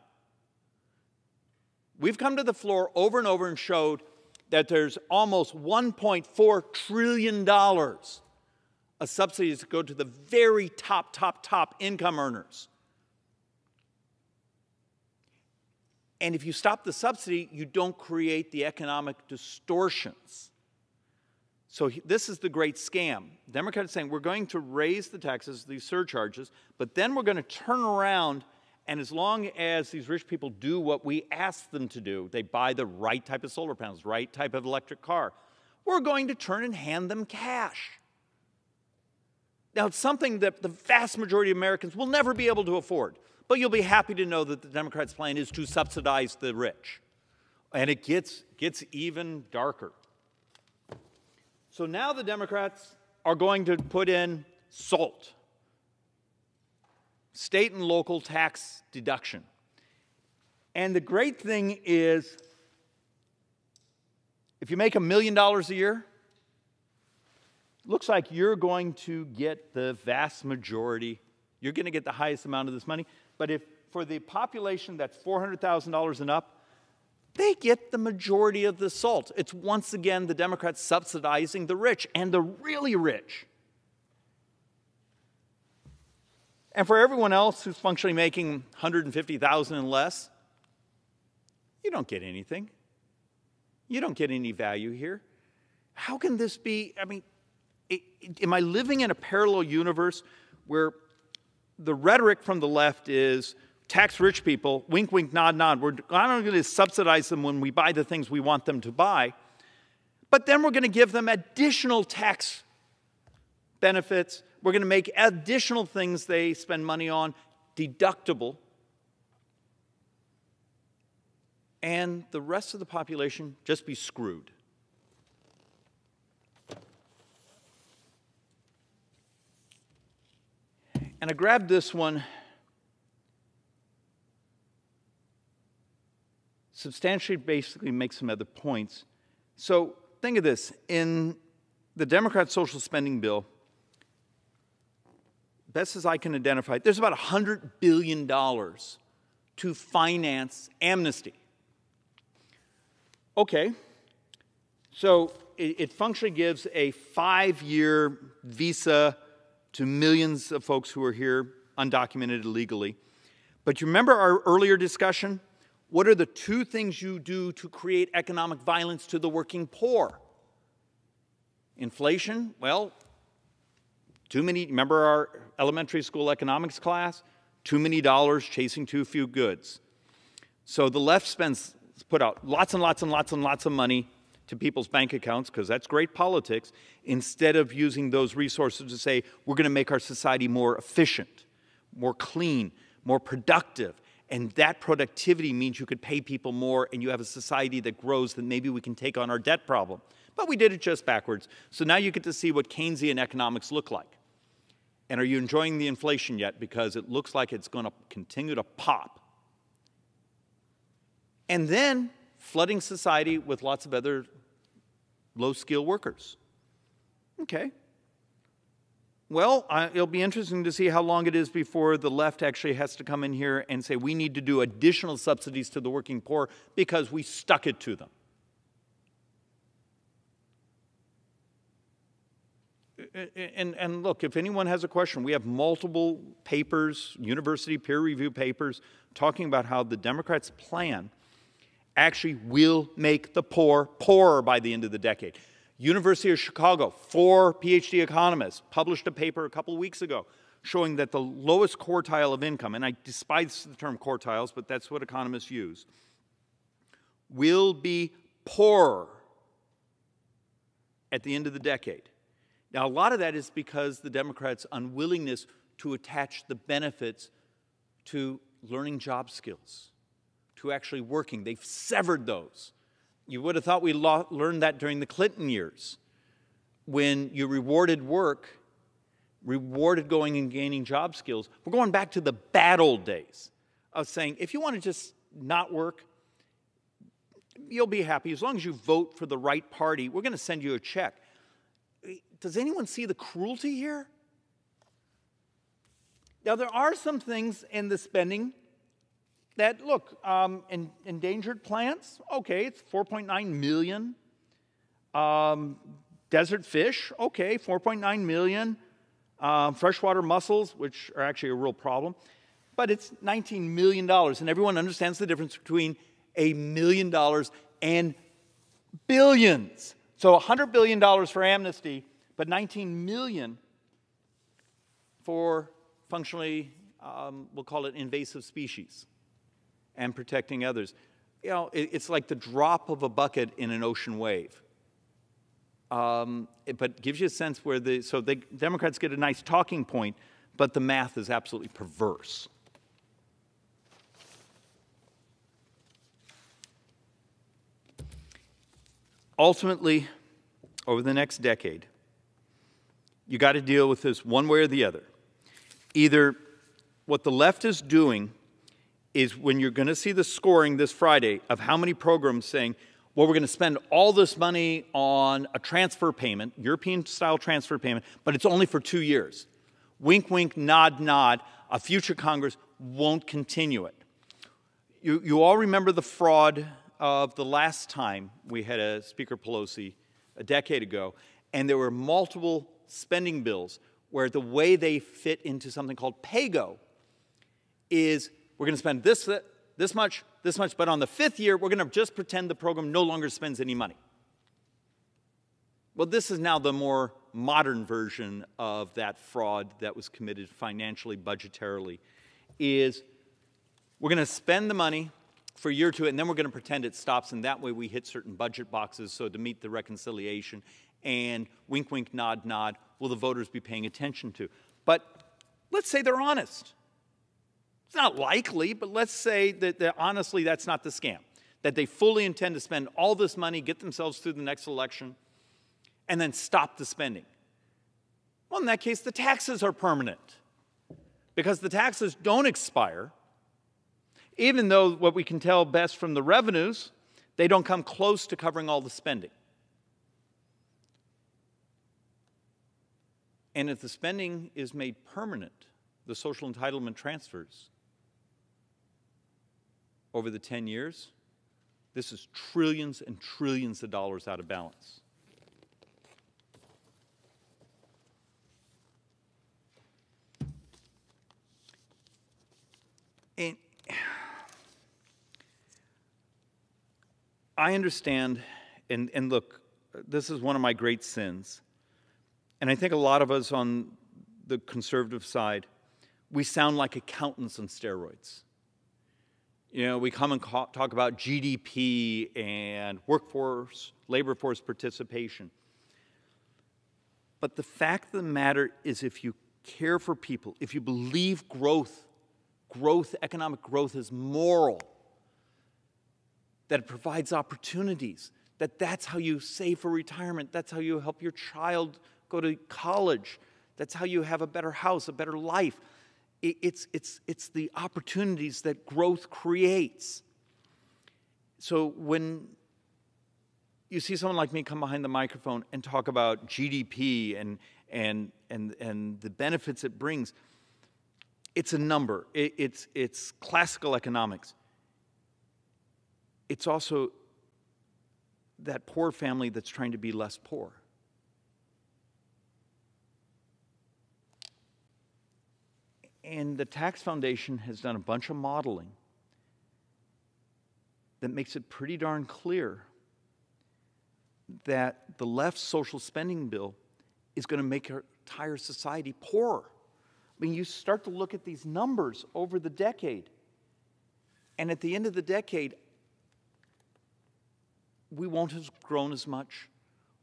We've come to the floor over and over and showed that there's almost one point four trillion dollars of subsidies that go to the very top, top, top income earners. And if you stop the subsidy, you don't create the economic distortions. So this is the great scam. Democrats are saying, we're going to raise the taxes, these surcharges, but then we're going to turn around, and as long as these rich people do what we ask them to do, they buy the right type of solar panels, right type of electric car, we're going to turn and hand them cash. Now, it's something that the vast majority of Americans will never be able to afford, but you'll be happy to know that the Democrats' plan is to subsidize the rich. And it gets, gets even darker. So now the Democrats are going to put in SALT, state and local tax deduction. And the great thing is, if you make a million dollars a year, it looks like you're going to get the vast majority. You're going to get the highest amount of this money. But if for the population that's four hundred thousand dollars and up, they get the majority of the SALT. It's once again the Democrats subsidizing the rich and the really rich. And for everyone else who's functionally making one hundred fifty thousand dollars and less, you don't get anything. You don't get any value here. How can this be? I mean, it, it, am I living in a parallel universe where the rhetoric from the left is tax rich people, wink, wink, nod, nod. We're not only going to subsidize them when we buy the things we want them to buy, but then we're going to give them additional tax benefits. We're going to make additional things they spend money on deductible. And the rest of the population just be screwed. And I grabbed this one. Substantially basically makes some other points. So think of this. In the Democrat social spending bill, best as I can identify, there's about one hundred billion dollars to finance amnesty. Okay, so it, it functionally gives a five-year visa to millions of folks who are here undocumented illegally. But you remember our earlier discussion? What are the two things you do to create economic violence to the working poor? Inflation, well, too many, remember our elementary school economics class? Too many dollars chasing too few goods. So the left spends, put out lots and lots and lots and lots of money to people's bank accounts, because that's great politics, instead of using those resources to say, we're going to make our society more efficient, more clean, more productive. And that productivity means you could pay people more and you have a society that grows, then maybe we can take on our debt problem. But we did it just backwards. So now you get to see what Keynesian economics look like. And are you enjoying the inflation yet? Because it looks like it's going to continue to pop. And then flooding society with lots of other low-skilled workers. Okay. Well, I, it'll be interesting to see how long it is before the left actually has to come in here and say, we need to do additional subsidies to the working poor because we stuck it to them. And, and look, if anyone has a question, we have multiple papers, university peer review papers, talking about how the Democrats' plan actually will make the poor poorer by the end of the decade. University of Chicago, four PhD economists, published a paper a couple weeks ago showing that the lowest quartile of income, and I despise the term quartiles, but that's what economists use, will be poorer at the end of the decade. Now, a lot of that is because the Democrats' unwillingness to attach the benefits to learning job skills to actually working. They've severed those. You would have thought we learned that during the Clinton years, when you rewarded work, rewarded going and gaining job skills. We're going back to the bad old days of saying, if you want to just not work, you'll be happy. As long as you vote for the right party, we're going to send you a check. Does anyone see the cruelty here? Now, there are some things in the spending that, look, um, en endangered plants, okay, it's four point nine million. Um, desert fish, okay, four point nine million. Um, freshwater mussels, which are actually a real problem. But it's nineteen million dollars, and everyone understands the difference between a million dollars and billions. So one hundred billion dollars for amnesty, but nineteen million dollars for functionally, um, we'll call it invasive species and protecting others. You know, it, it's like the drop of a bucket in an ocean wave. Um, it, but gives you a sense where the, so the Democrats get a nice talking point, but the math is absolutely perverse. Ultimately, over the next decade, you got to deal with this one way or the other. Either what the left is doing is, when you're going to see the scoring this Friday of how many programs saying, well, we're going to spend all this money on a transfer payment, European-style transfer payment, but it's only for two years. Wink, wink, nod, nod, a future Congress won't continue it. You, you all remember the fraud of the last time we had a Speaker Pelosi a decade ago, and there were multiple spending bills where the way they fit into something called PAYGO is, we're going to spend this, this much, this much, but on the fifth year, we're going to just pretend the program no longer spends any money. Well, this is now the more modern version of that fraud that was committed financially, budgetarily, is we're going to spend the money for a year or two, and then we're going to pretend it stops, and that way we hit certain budget boxes, so to meet the reconciliation, and wink, wink, nod, nod, will the voters be paying attention to? But let's say they're honest. It's not likely, but let's say that, that honestly that's not the scam, that they fully intend to spend all this money, get themselves through the next election, and then stop the spending. Well, in that case, the taxes are permanent, because the taxes don't expire, even though what we can tell best from the revenues, they don't come close to covering all the spending. And if the spending is made permanent, the social entitlement transfers over the ten years, this is trillions and trillions of dollars out of balance. And I understand, and, and look, this is one of my great sins. And I think a lot of us on the conservative side, we sound like accountants on steroids. You know, we come and talk about G D P and workforce, labor force participation. But the fact of the matter is, if you care for people, if you believe growth, growth, economic growth is moral, that it provides opportunities, that that's how you save for retirement, that's how you help your child go to college, that's how you have a better house, a better life. It's, it's, it's the opportunities that growth creates. So when you see someone like me come behind the microphone and talk about G D P and, and, and, and the benefits it brings, it's a number. It, it's, it's classical economics. It's also that poor family that's trying to be less poor. And the Tax Foundation has done a bunch of modeling that makes it pretty darn clear that the left social spending bill is going to make our entire society poorer. I mean, you start to look at these numbers over the decade, and at the end of the decade, we won't have grown as much.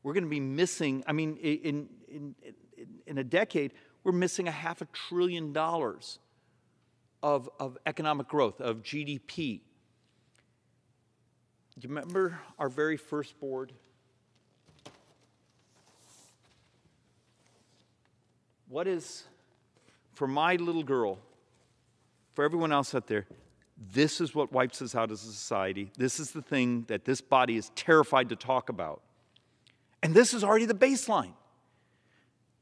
We're going to be missing, I mean, in, in, in, in a decade, we're missing a half a trillion dollars of, of economic growth, of G D P. Do you remember our very first board? What is, for my little girl, for everyone else out there, this is what wipes us out as a society. This is the thing that this body is terrified to talk about. And this is already the baseline.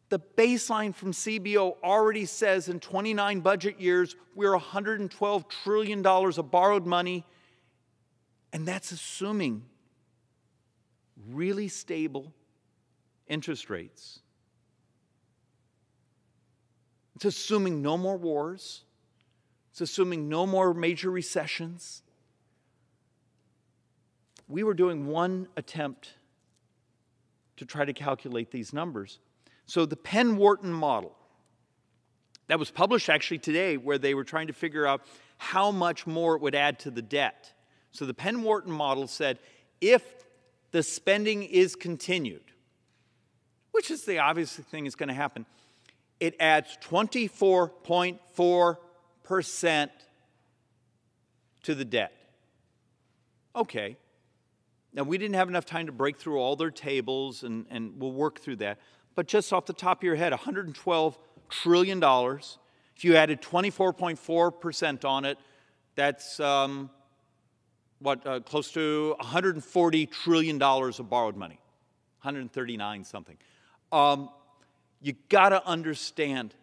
The baseline from C B O already says in twenty-nine budget years, we're one hundred twelve trillion dollars of borrowed money, and that's assuming really stable interest rates. It's assuming no more wars. It's assuming no more major recessions. We were doing one attempt to try to calculate these numbers. So the Penn Wharton model that was published actually today, where they were trying to figure out how much more it would add to the debt. So the Penn Wharton model said if the spending is continued, which is the obvious thing is going to happen, it adds twenty-four point four percent to the debt. Okay. Now, we didn't have enough time to break through all their tables, and, and we'll work through that. But just off the top of your head, one hundred twelve trillion dollars. If you added twenty-four point four percent on it, that's, um, what, uh, close to one hundred forty trillion dollars of borrowed money. one hundred thirty-nine something. Um, You got to understand,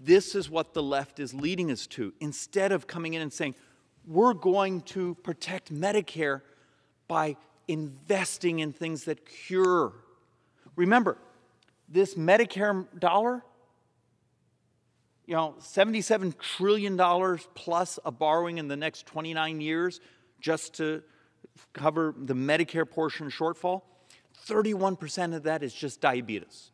this is what the left is leading us to. Instead of coming in and saying, we're going to protect Medicare by investing in things that cure. Remember, this Medicare dollar, you know, seventy-seven trillion dollars plus of borrowing in the next twenty-nine years just to cover the Medicare portion shortfall, thirty-one percent of that is just diabetes.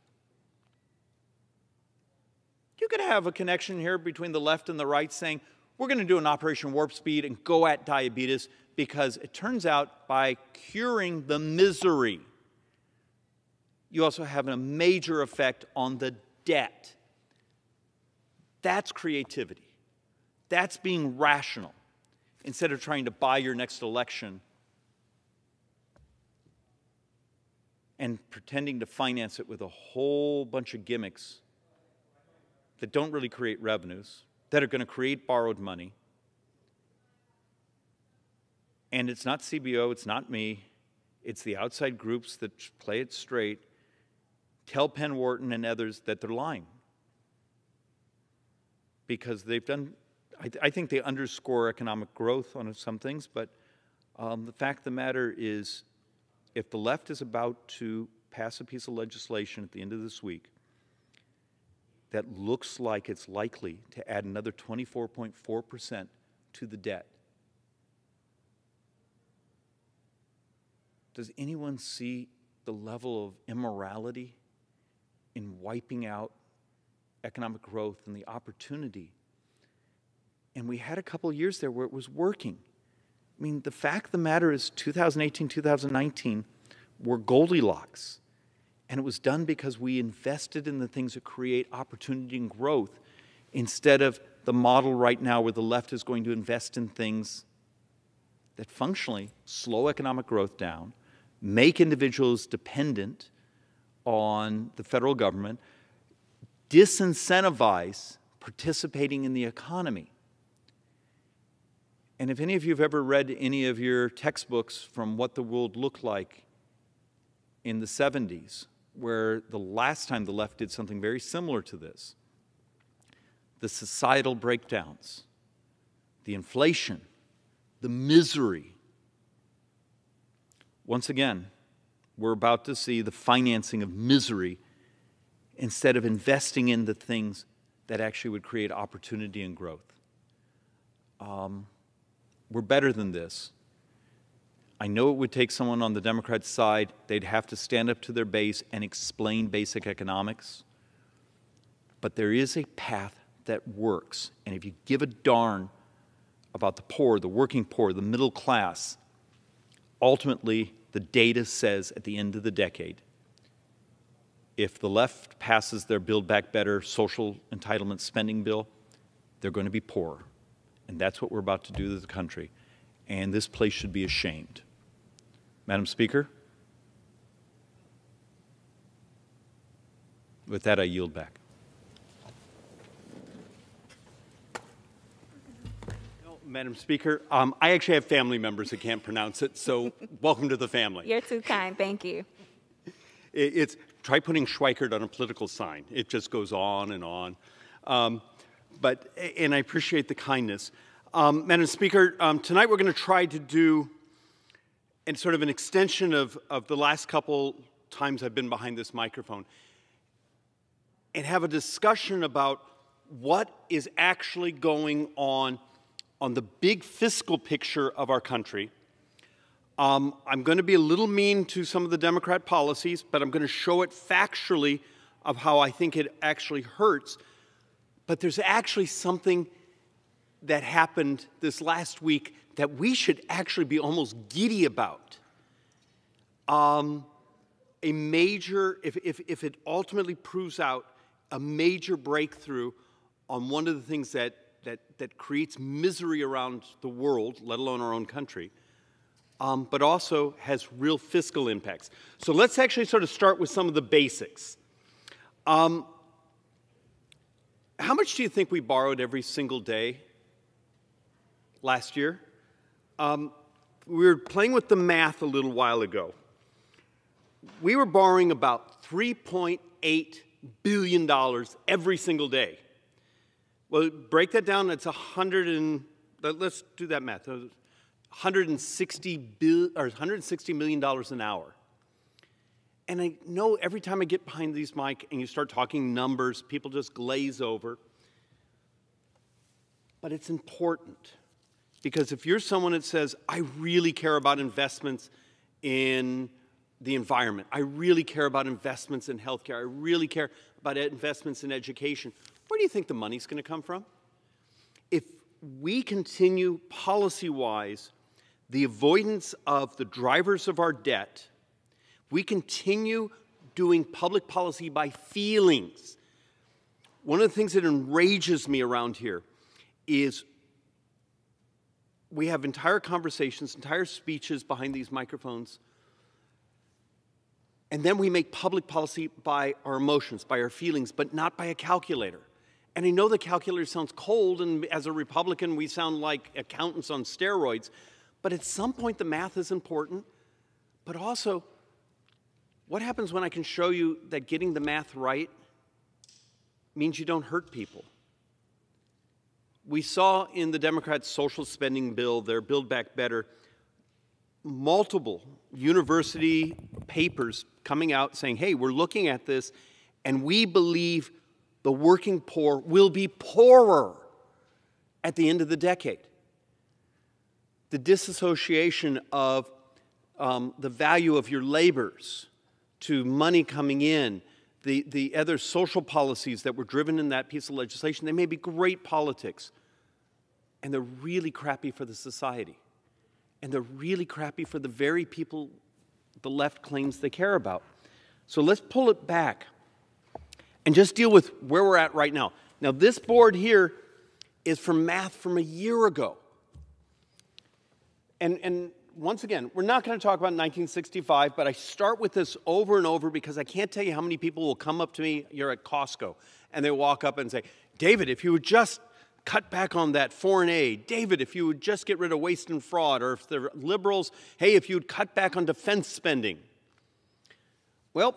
You're going to have a connection here between the left and the right saying, we're going to do an Operation Warp Speed and go at diabetes because it turns out by curing the misery, you also have a major effect on the debt. That's creativity. That's being rational instead of trying to buy your next election and pretending to finance it with a whole bunch of gimmicks that don't really create revenues, that are going to create borrowed money. And it's not C B O, it's not me, it's the outside groups that play it straight, tell Penn Wharton and others that they're lying. Because they've done, I, th I think they underscore economic growth on some things, but um, the fact of the matter is, if the left is about to pass a piece of legislation at the end of this week that looks like it's likely to add another twenty-four point four percent to the debt. Does anyone see the level of immorality in wiping out economic growth and the opportunity? And we had a couple of years there where it was working. I mean, the fact of the matter is two thousand eighteen, two thousand nineteen were Goldilocks. And it was done because we invested in the things that create opportunity and growth instead of the model right now where the left is going to invest in things that functionally slow economic growth down, make individuals dependent on the federal government, disincentivize participating in the economy. And if any of you have ever read any of your textbooks from what the world looked like in the seventies, where the last time the left did something very similar to this, the societal breakdowns, the inflation, the misery. Once again, we're about to see the financing of misery instead of investing in the things that actually would create opportunity and growth. Um, we're better than this. I know it would take someone on the Democrat side. They'd have to stand up to their base and explain basic economics. But there is a path that works. And if you give a darn about the poor, the working poor, the middle class, ultimately the data says at the end of the decade, if the left passes their Build Back Better social entitlement spending bill, they're going to be poorer. And that's what we're about to do to the country. And this place should be ashamed. Madam Speaker? With that, I yield back. No, Madam Speaker, um, I actually have family members who can't pronounce it, so welcome to the family. You're too kind. Thank you. It, it's try putting Schweikert on a political sign. It just goes on and on. Um, but and I appreciate the kindness, um, Madam Speaker. Um, tonight we're going to try to do, and sort of an extension of of the last couple times I've been behind this microphone, and have a discussion about what is actually going on on the big fiscal picture of our country. Um, I'm going to be a little mean to some of the Democrat policies, but I'm going to show it factually of how I think it actually hurts. But there's actually something that happened this last week that we should actually be almost giddy about. Um, A major, if, if, if it ultimately proves out, a major breakthrough on one of the things that, that, that creates misery around the world, let alone our own country, um, but also has real fiscal impacts. So let's actually sort of start with some of the basics. Um, how much do you think we borrowed every single day last year? Um, we were playing with the math a little while ago. We were borrowing about three point eight billion dollars every single day. Well, break that down, it's one hundred and, let's do that math, one hundred sixty billion, or one hundred sixty million dollars an hour. And I know every time I get behind these mic and you start talking numbers, people just glaze over. But it's important, because if you're someone that says, I really care about investments in the environment, I really care about investments in healthcare, I really care about investments in education, where do you think the money's going to come from? If we continue policy-wise the avoidance of the drivers of our debt, we continue doing public policy by feelings. One of the things that enrages me around here is we have entire conversations, entire speeches behind these microphones, and then we make public policy by our emotions, by our feelings, but not by a calculator. And I know the calculator sounds cold, and as a Republican, we sound like accountants on steroids, but at some point the math is important. But also, what happens when I can show you that getting the math right means you don't hurt people? We saw in the Democrats' social spending bill, their Build Back Better, multiple university papers coming out saying, hey, we're looking at this, and we believe the working poor will be poorer at the end of the decade. The disassociation of um, the value of your labors to money coming in, the, the other social policies that were driven in that piece of legislation, they may be great politics, and they're really crappy for the society. And they're really crappy for the very people the left claims they care about. So let's pull it back and just deal with where we're at right now. Now, this board here is from math from a year ago. And, and once again, we're not going to talk about nineteen sixty-five, but I start with this over and over because I can't tell you how many people will come up to me, you're at Costco, and they walk up and say, David, if you would just cut back on that foreign aid. David, if you would just get rid of waste and fraud, or if the liberals, hey, if you'd cut back on defense spending. Well,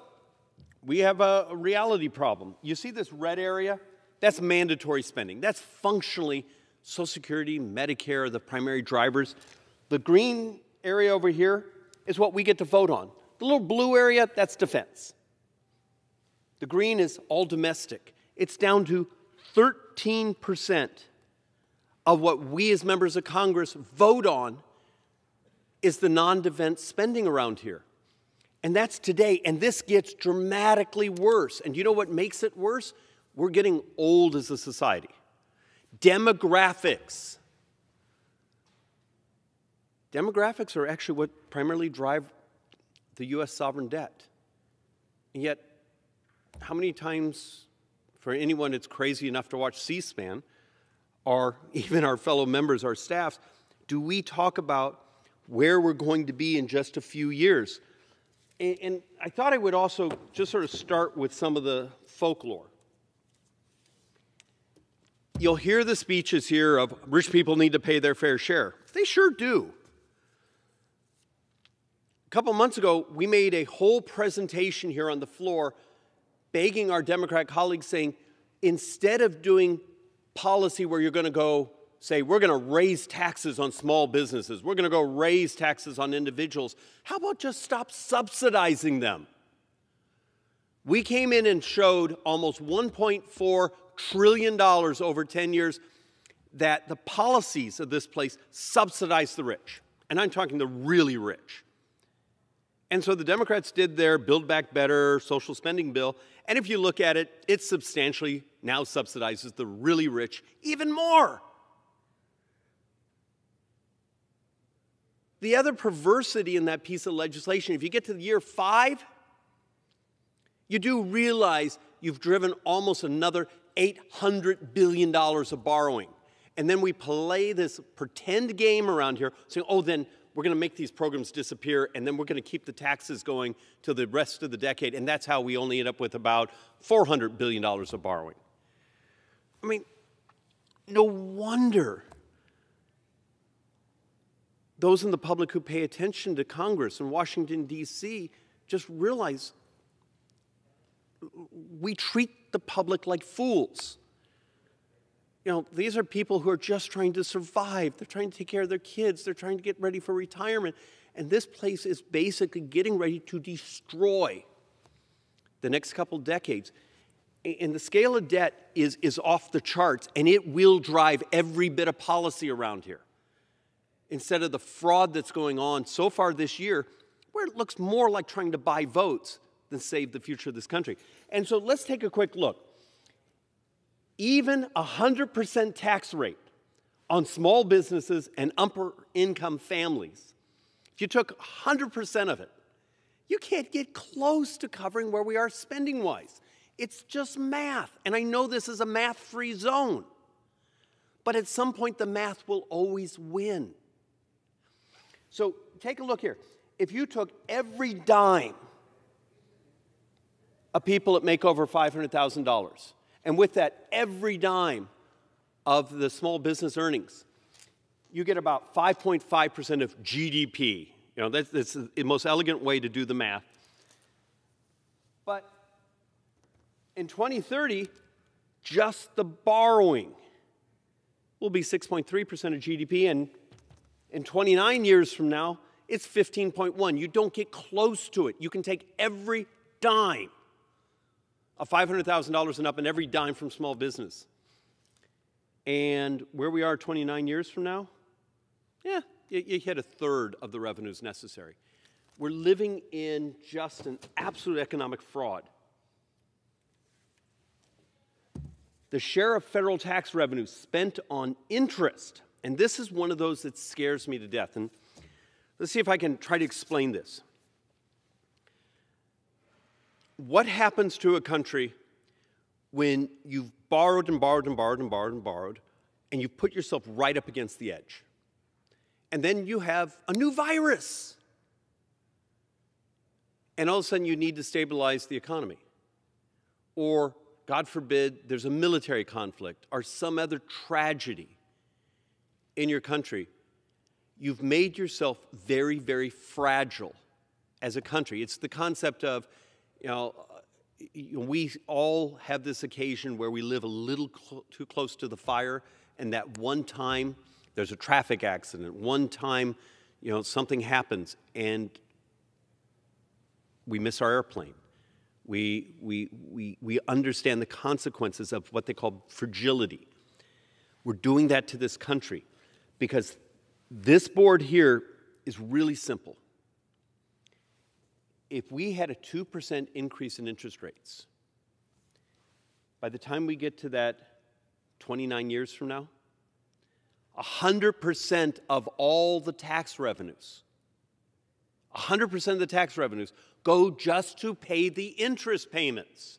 we have a reality problem. You see this red area? That's mandatory spending. That's functionally Social Security, Medicare, the primary drivers. The green area over here is what we get to vote on. The little blue area, that's defense. The green is all domestic. It's down to thirteen percent of what we as members of Congress vote on is the non-defense spending around here. And that's today, and this gets dramatically worse. And you know what makes it worse? We're getting old as a society. Demographics. Demographics are actually what primarily drive the U S sovereign debt. And yet, how many times, for anyone that's crazy enough to watch C-SPAN, our, even our fellow members, our staffs, do we talk about where we're going to be in just a few years? And, and I thought I would also just sort of start with some of the folklore. You'll hear the speeches here of rich people need to pay their fair share. They sure do. A couple months ago, we made a whole presentation here on the floor begging our Democrat colleagues, saying, instead of doing policy where you're going to go say, we're going to raise taxes on small businesses, we're going to go raise taxes on individuals, how about just stop subsidizing them? We came in and showed almost one point four trillion dollars over ten years that the policies of this place subsidize the rich. And I'm talking the really rich. And so the Democrats did their Build Back Better social spending bill. And if you look at it, it substantially now subsidizes the really rich even more. The other perversity in that piece of legislation, if you get to the year five, you do realize you've driven almost another eight hundred billion dollars of borrowing. And then we play this pretend game around here saying, oh, then we're going to make these programs disappear, and then we're going to keep the taxes going till the rest of the decade, and that's how we only end up with about four hundred billion dollars of borrowing. I mean, no wonder those in the public who pay attention to Congress and Washington, D C just realize we treat the public like fools. You know, these are people who are just trying to survive. They're trying to take care of their kids. They're trying to get ready for retirement. And this place is basically getting ready to destroy the next couple decades. And the scale of debt is, is off the charts, and it will drive every bit of policy around here. Instead of the fraud that's going on so far this year, where it looks more like trying to buy votes than save the future of this country. And so let's take a quick look. Even a one hundred percent tax rate on small businesses and upper-income families, if you took one hundred percent of it, you can't get close to covering where we are spending-wise. It's just math. And I know this is a math-free zone. But at some point, the math will always win. So take a look here. If you took every dime of people that make over five hundred thousand dollars, and with that, every dime of the small business earnings, you get about five point five percent of G D P. You know, that's, that's the most elegant way to do the math. But in twenty thirty, just the borrowing will be six point three percent of G D P, and in twenty-nine years from now, it's fifteen point one. You don't get close to it. You can take every dime of five hundred thousand dollars and up, and every dime from small business. And where we are twenty-nine years from now, yeah, you, you hit a third of the revenues necessary. We're living in just an absolute economic fraud. The share of federal tax revenue spent on interest, and this is one of those that scares me to death. And let's see if I can try to explain this. What happens to a country when you've borrowed and borrowed and borrowed and borrowed and borrowed, and you put yourself right up against the edge? And then you have a new virus. And all of a sudden, you need to stabilize the economy. Or, God forbid, there's a military conflict or some other tragedy in your country. You've made yourself very, very fragile as a country. It's the concept of, you know, we all have this occasion where we live a little cl- too close to the fire, and that one time there's a traffic accident, one time, you know, something happens, and we miss our airplane. We, we, we, we understand the consequences of what they call fragility. We're doing that to this country because this board here is really simple. If we had a two percent increase in interest rates, by the time we get to that twenty-nine years from now, one hundred percent of all the tax revenues, one hundred percent of the tax revenues go just to pay the interest payments.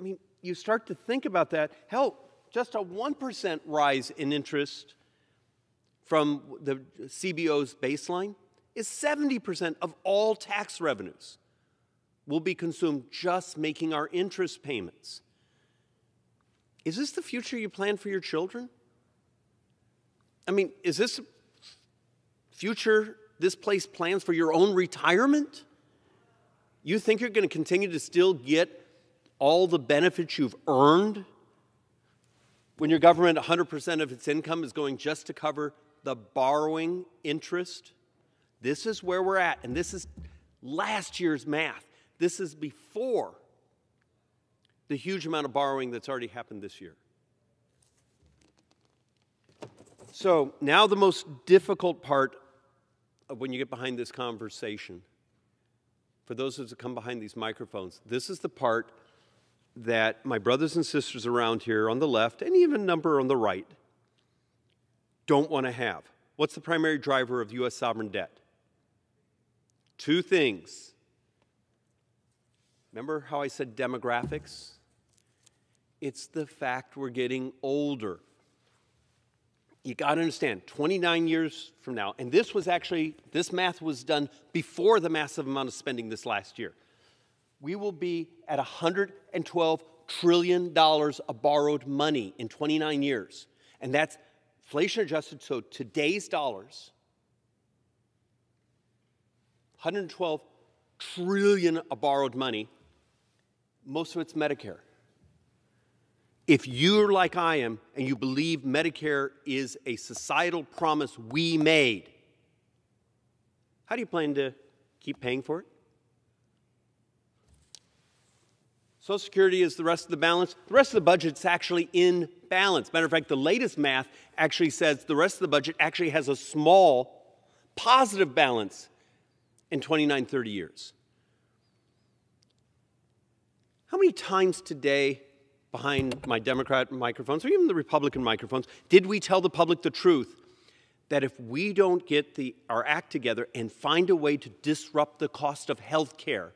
I mean, you start to think about that, hell, just a one percent rise in interest from the C B O's baseline is seventy percent of all tax revenues will be consumed just making our interest payments. Is this the future you plan for your children? I mean, is this future this place plans for your own retirement? You think you're going to continue to still get all the benefits you've earned when your government, one hundred percent of its income is going just to cover the borrowing interest? This is where we're at, and this is last year's math. This is before the huge amount of borrowing that's already happened this year. So now the most difficult part of when you get behind this conversation, for those of us that come behind these microphones, this is the part that my brothers and sisters around here on the left, and even a number on the right, don't want to have. What's the primary driver of U S sovereign debt? Two things. Remember how I said demographics? It's the fact we're getting older. You got to understand, twenty-nine years from now, and this was actually, this math was done before the massive amount of spending this last year. We will be at one hundred twelve trillion dollars of borrowed money in twenty-nine years. And that's inflation adjusted, so today's dollars, one hundred twelve trillion dollars of borrowed money, most of it's Medicare. If you're like I am and you believe Medicare is a societal promise we made, how do you plan to keep paying for it? Social Security is the rest of the balance. The rest of the budget's actually in balance. Matter of fact, the latest math actually says the rest of the budget actually has a small positive balance in twenty-nine, thirty years. How many times today, behind my Democrat microphones, or even the Republican microphones, did we tell the public the truth that if we don't get the, our act together and find a way to disrupt the cost of health care,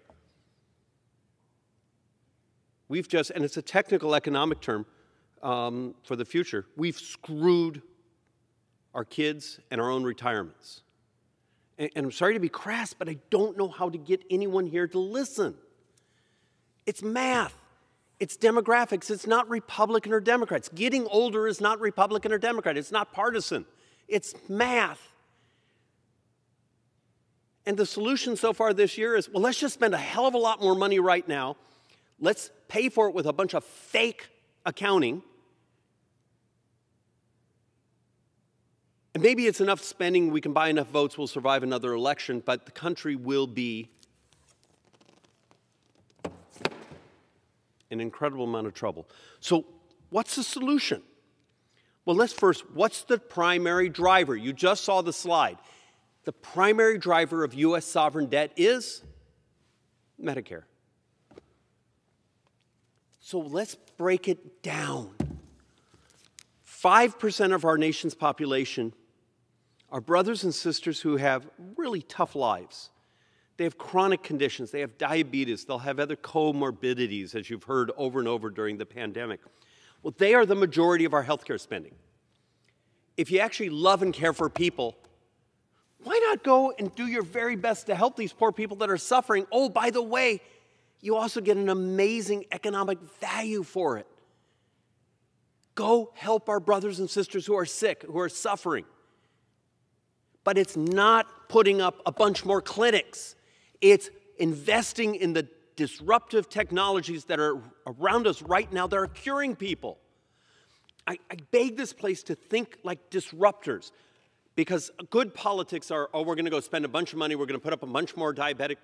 we've just, and it's a technical economic term um, for the future, we've screwed our kids and our own retirements. And, and I'm sorry to be crass, but I don't know how to get anyone here to listen. It's math. It's demographics. It's not Republican or Democrats. Getting older is not Republican or Democrat. It's not partisan. It's math. And the solution so far this year is, well, let's just spend a hell of a lot more money right now. Let's pay for it with a bunch of fake accounting. And maybe it's enough spending, we can buy enough votes, we'll survive another election, but the country will be an incredible amount of trouble. So what's the solution? Well, let's first, what's the primary driver? You just saw the slide. The primary driver of U S sovereign debt is Medicare. So let's break it down. five percent of our nation's population are brothers and sisters who have really tough lives. They have chronic conditions, they have diabetes, they'll have other comorbidities, as you've heard over and over during the pandemic. Well, they are the majority of our healthcare spending. If you actually love and care for people, why not go and do your very best to help these poor people that are suffering? Oh, by the way, you also get an amazing economic value for it. Go help our brothers and sisters who are sick, who are suffering. But it's not putting up a bunch more clinics. It's investing in the disruptive technologies that are around us right now that are curing people. I, I beg this place to think like disruptors, because good politics are, oh, we're going to go spend a bunch of money, we're going to put up a bunch more diabetic,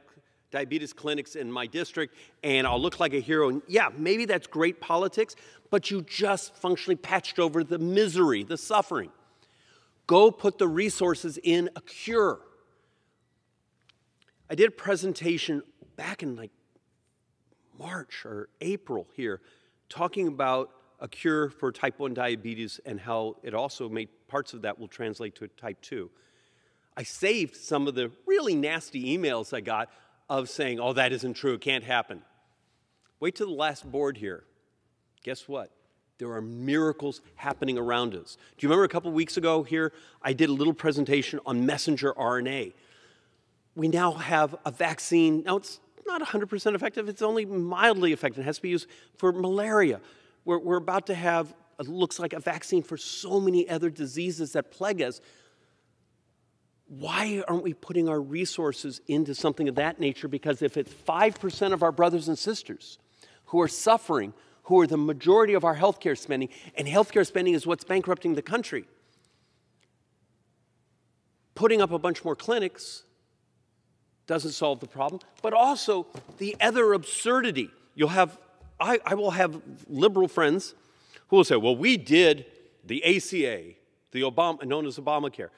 diabetes clinics in my district, and I'll look like a hero. And yeah, maybe that's great politics, but you just functionally patched over the misery, the suffering. Go put the resources in a cure. I did a presentation back in like March or April here talking about a cure for type one diabetes and how it also made parts of that will translate to type two. I saved some of the really nasty emails I got of saying, oh, that isn't true, it can't happen. Wait till the last board here. guess what? There are miracles happening around us. Do you remember a couple weeks ago here, I did a little presentation on messenger R N A. We now have a vaccine. Now, it's not one hundred percent effective. It's only mildly effective. It has to be used for malaria. We're, we're about to have, it looks like, a vaccine for so many other diseases that plague us. Why aren't we putting our resources into something of that nature? Because if it's five percent of our brothers and sisters who are suffering, who are the majority of our healthcare spending, and healthcare spending is what's bankrupting the country, putting up a bunch more clinics doesn't solve the problem. But also the other absurdity. You'll have, I, I will have liberal friends who will say, well, we did the A C A, the Obama, known as Obamacare.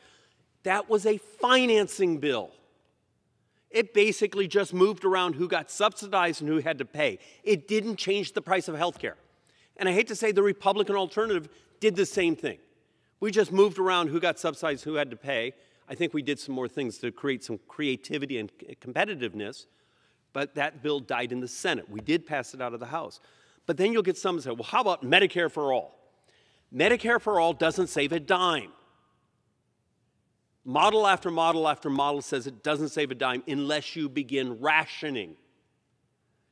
That was a financing bill. It basically just moved around who got subsidized and who had to pay. It didn't change the price of health care. And I hate to say the Republican alternative did the same thing. We just moved around who got subsidized, who had to pay. I think we did some more things to create some creativity and competitiveness, but that bill died in the Senate. We did pass it out of the House. But then you'll get some who say, well, how about Medicare for all? Medicare for all doesn't save a dime. Model after model after model says it doesn't save a dime unless you begin rationing.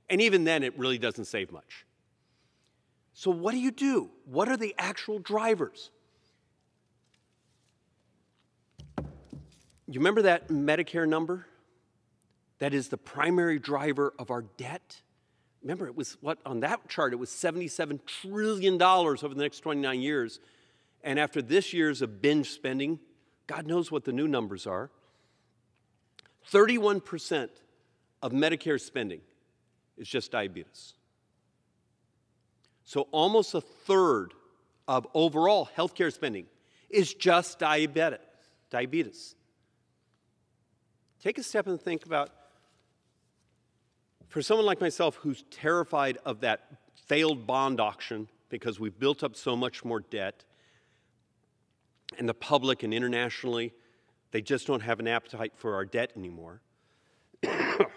And even then, it really doesn't save much. So what do you do? What are the actual drivers? You remember that Medicare number? That is the primary driver of our debt. Remember, it was what on that chart, it was seventy-seven trillion dollars over the next twenty-nine years. And after this year's of binge spending, God knows what the new numbers are. thirty-one percent of Medicare spending is just diabetes. So almost a third of overall healthcare spending is just diabetic, diabetes. Take a step and think about, for someone like myself who's terrified of that failed bond auction because we've built up so much more debt, and the public and internationally, they just don't have an appetite for our debt anymore. That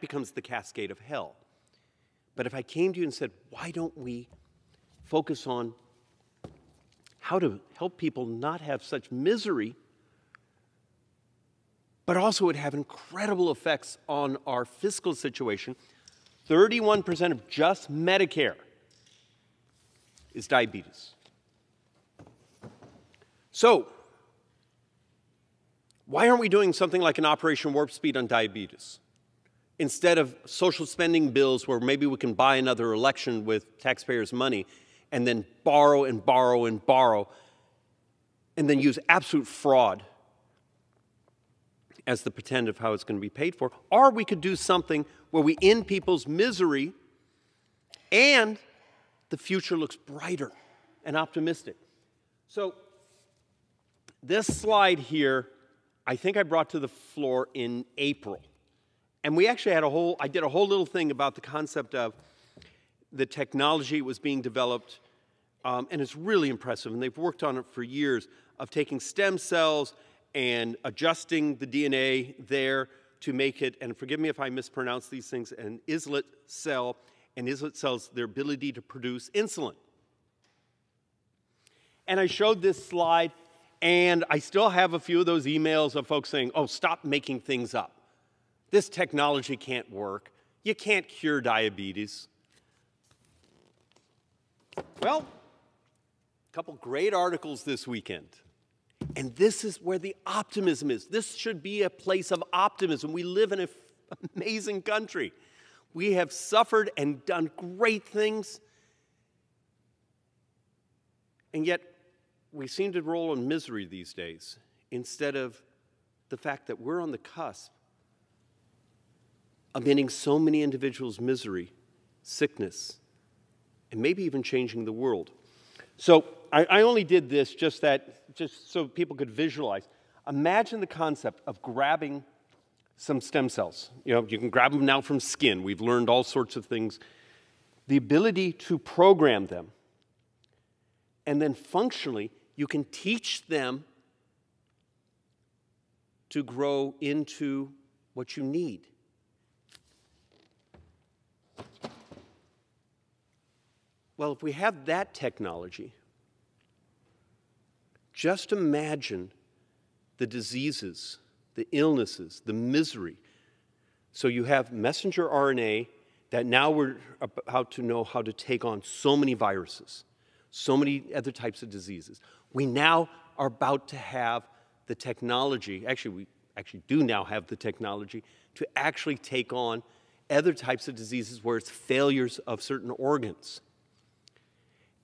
becomes the cascade of hell. But if I came to you and said, why don't we focus on how to help people not have such misery, but also would have incredible effects on our fiscal situation, thirty-one percent of just Medicare is diabetes. So, why aren't we doing something like an Operation Warp Speed on diabetes? Instead of social spending bills where maybe we can buy another election with taxpayers' money and then borrow and borrow and borrow and then use absolute fraud as the pretend of how it's going to be paid for. Or we could do something where we end people's misery and the future looks brighter and optimistic. So this slide here, I think I brought to the floor in April. And we actually had a whole, I did a whole little thing about the concept of the technology was being developed, um, and it's really impressive, and they've worked on it for years, of taking stem cells and adjusting the D N A there to make it, and forgive me if I mispronounce these things, an islet cell, and islet cells, their ability to produce insulin. And I showed this slide, and I still have a few of those emails of folks saying, oh, stop making things up. This technology can't work. You can't cure diabetes. Well, a couple great articles this weekend. And this is where the optimism is. This should be a place of optimism. We live in an amazing country. We have suffered and done great things, and yet we seem to roll in misery these days instead of the fact that we're on the cusp of ending so many individuals' misery, sickness, and maybe even changing the world. So I, I only did this just, that, just so people could visualize. Imagine the concept of grabbing some stem cells. You know, you can grab them now from skin. We've learned all sorts of things. The ability to program them, and then functionally, you can teach them to grow into what you need. Well, if we have that technology, just imagine the diseases, the illnesses, the misery. So you have messenger R N A that now we're about to know how to take on so many viruses, so many other types of diseases. We now are about to have the technology, actually we actually do now have the technology to actually take on other types of diseases where it's failures of certain organs.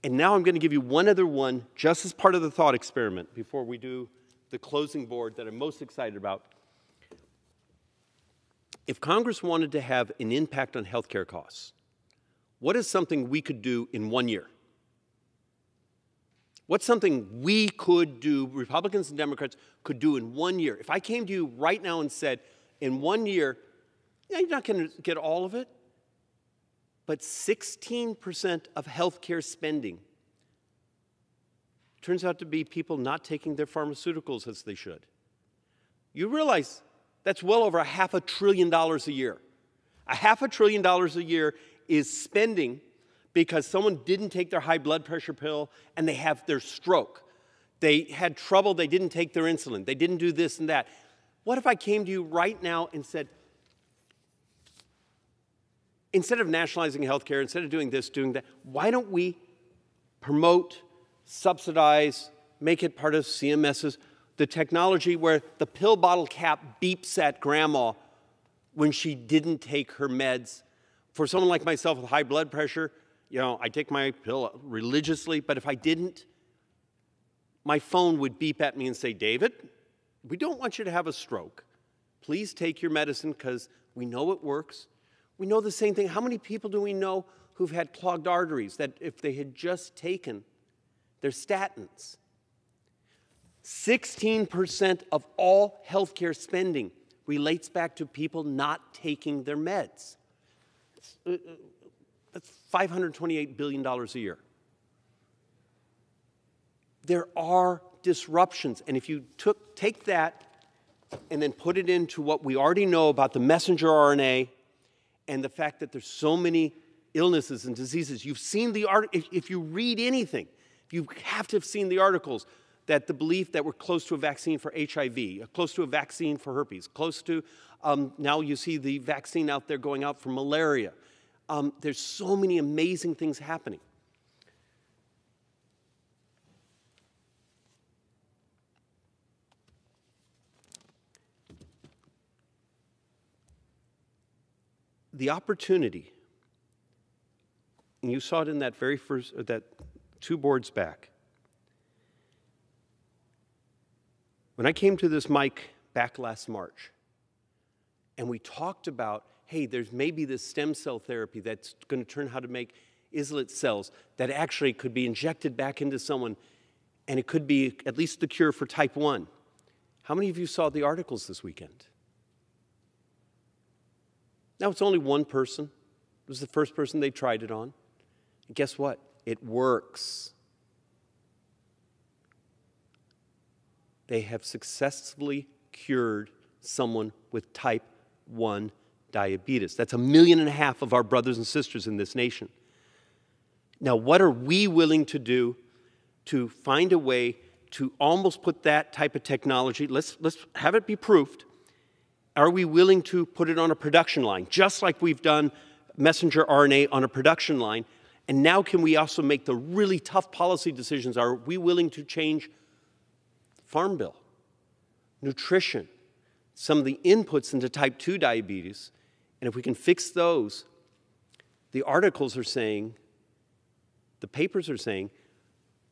And now I'm going to give you one other one just as part of the thought experiment before we do the closing board that I'm most excited about. If Congress wanted to have an impact on healthcare costs, what is something we could do in one year? What's something we could do, Republicans and Democrats, could do in one year? If I came to you right now and said, in one year, yeah, you're not going to get all of it, but sixteen percent of healthcare spending turns out to be people not taking their pharmaceuticals as they should. You realize that's well over a half a trillion dollars a year. A half a trillion dollars a year is spending because someone didn't take their high blood pressure pill and they have their stroke. They had trouble, they didn't take their insulin, they didn't do this and that. What if I came to you right now and said, instead of nationalizing healthcare, instead of doing this, doing that, why don't we promote, subsidize, make it part of C M S's, the technology where the pill bottle cap beeps at grandma when she didn't take her meds. For someone like myself with high blood pressure, you know, I take my pill religiously, but if I didn't, my phone would beep at me and say, David, we don't want you to have a stroke. Please take your medicine because we know it works. We know the same thing. How many people do we know who've had clogged arteries that if they had just taken their statins? sixteen percent of all healthcare spending relates back to people not taking their meds. That's five hundred twenty-eight billion dollars a year. There are disruptions, and if you took, take that and then put it into what we already know about the messenger R N A, and the fact that there's so many illnesses and diseases. You've seen the art. If, if you read anything, you have to have seen the articles that the belief that we're close to a vaccine for H I V, close to a vaccine for herpes, close to, um, now you see the vaccine out there going out for malaria. Um, there's so many amazing things happening. The opportunity, and you saw it in that very first, or that two boards back. When I came to this mic back last March, and we talked about, hey, there's maybe this stem cell therapy that's going to turn how to make islet cells that actually could be injected back into someone, and it could be at least the cure for type one. How many of you saw the articles this weekend? Now, it's only one person. It was the first person they tried it on. And guess what? It works. They have successfully cured someone with type one diabetes. That's a million and a half of our brothers and sisters in this nation. Now, what are we willing to do to find a way to almost put that type of technology, let's, let's have it be proofed. Are we willing to put it on a production line, just like we've done messenger R N A on a production line? And now can we also make the really tough policy decisions? Are we willing to change the farm bill, nutrition, some of the inputs into type two diabetes? And if we can fix those, the articles are saying, the papers are saying,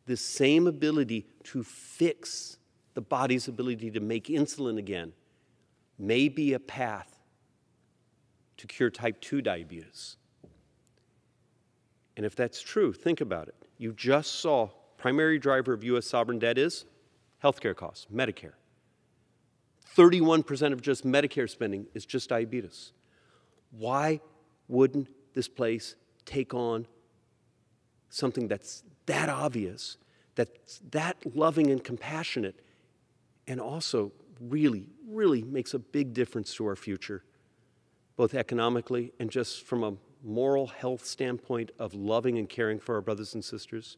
the same ability to fix the body's ability to make insulin again may be a path to cure type two diabetes. And if that's true, think about it. You just saw primary driver of U S sovereign debt is healthcare costs, Medicare. thirty-one percent of just Medicare spending is just diabetes. Why wouldn't this place take on something that's that obvious, that's that loving and compassionate, and also really, really makes a big difference to our future, both economically and just from a moral health standpoint of loving and caring for our brothers and sisters.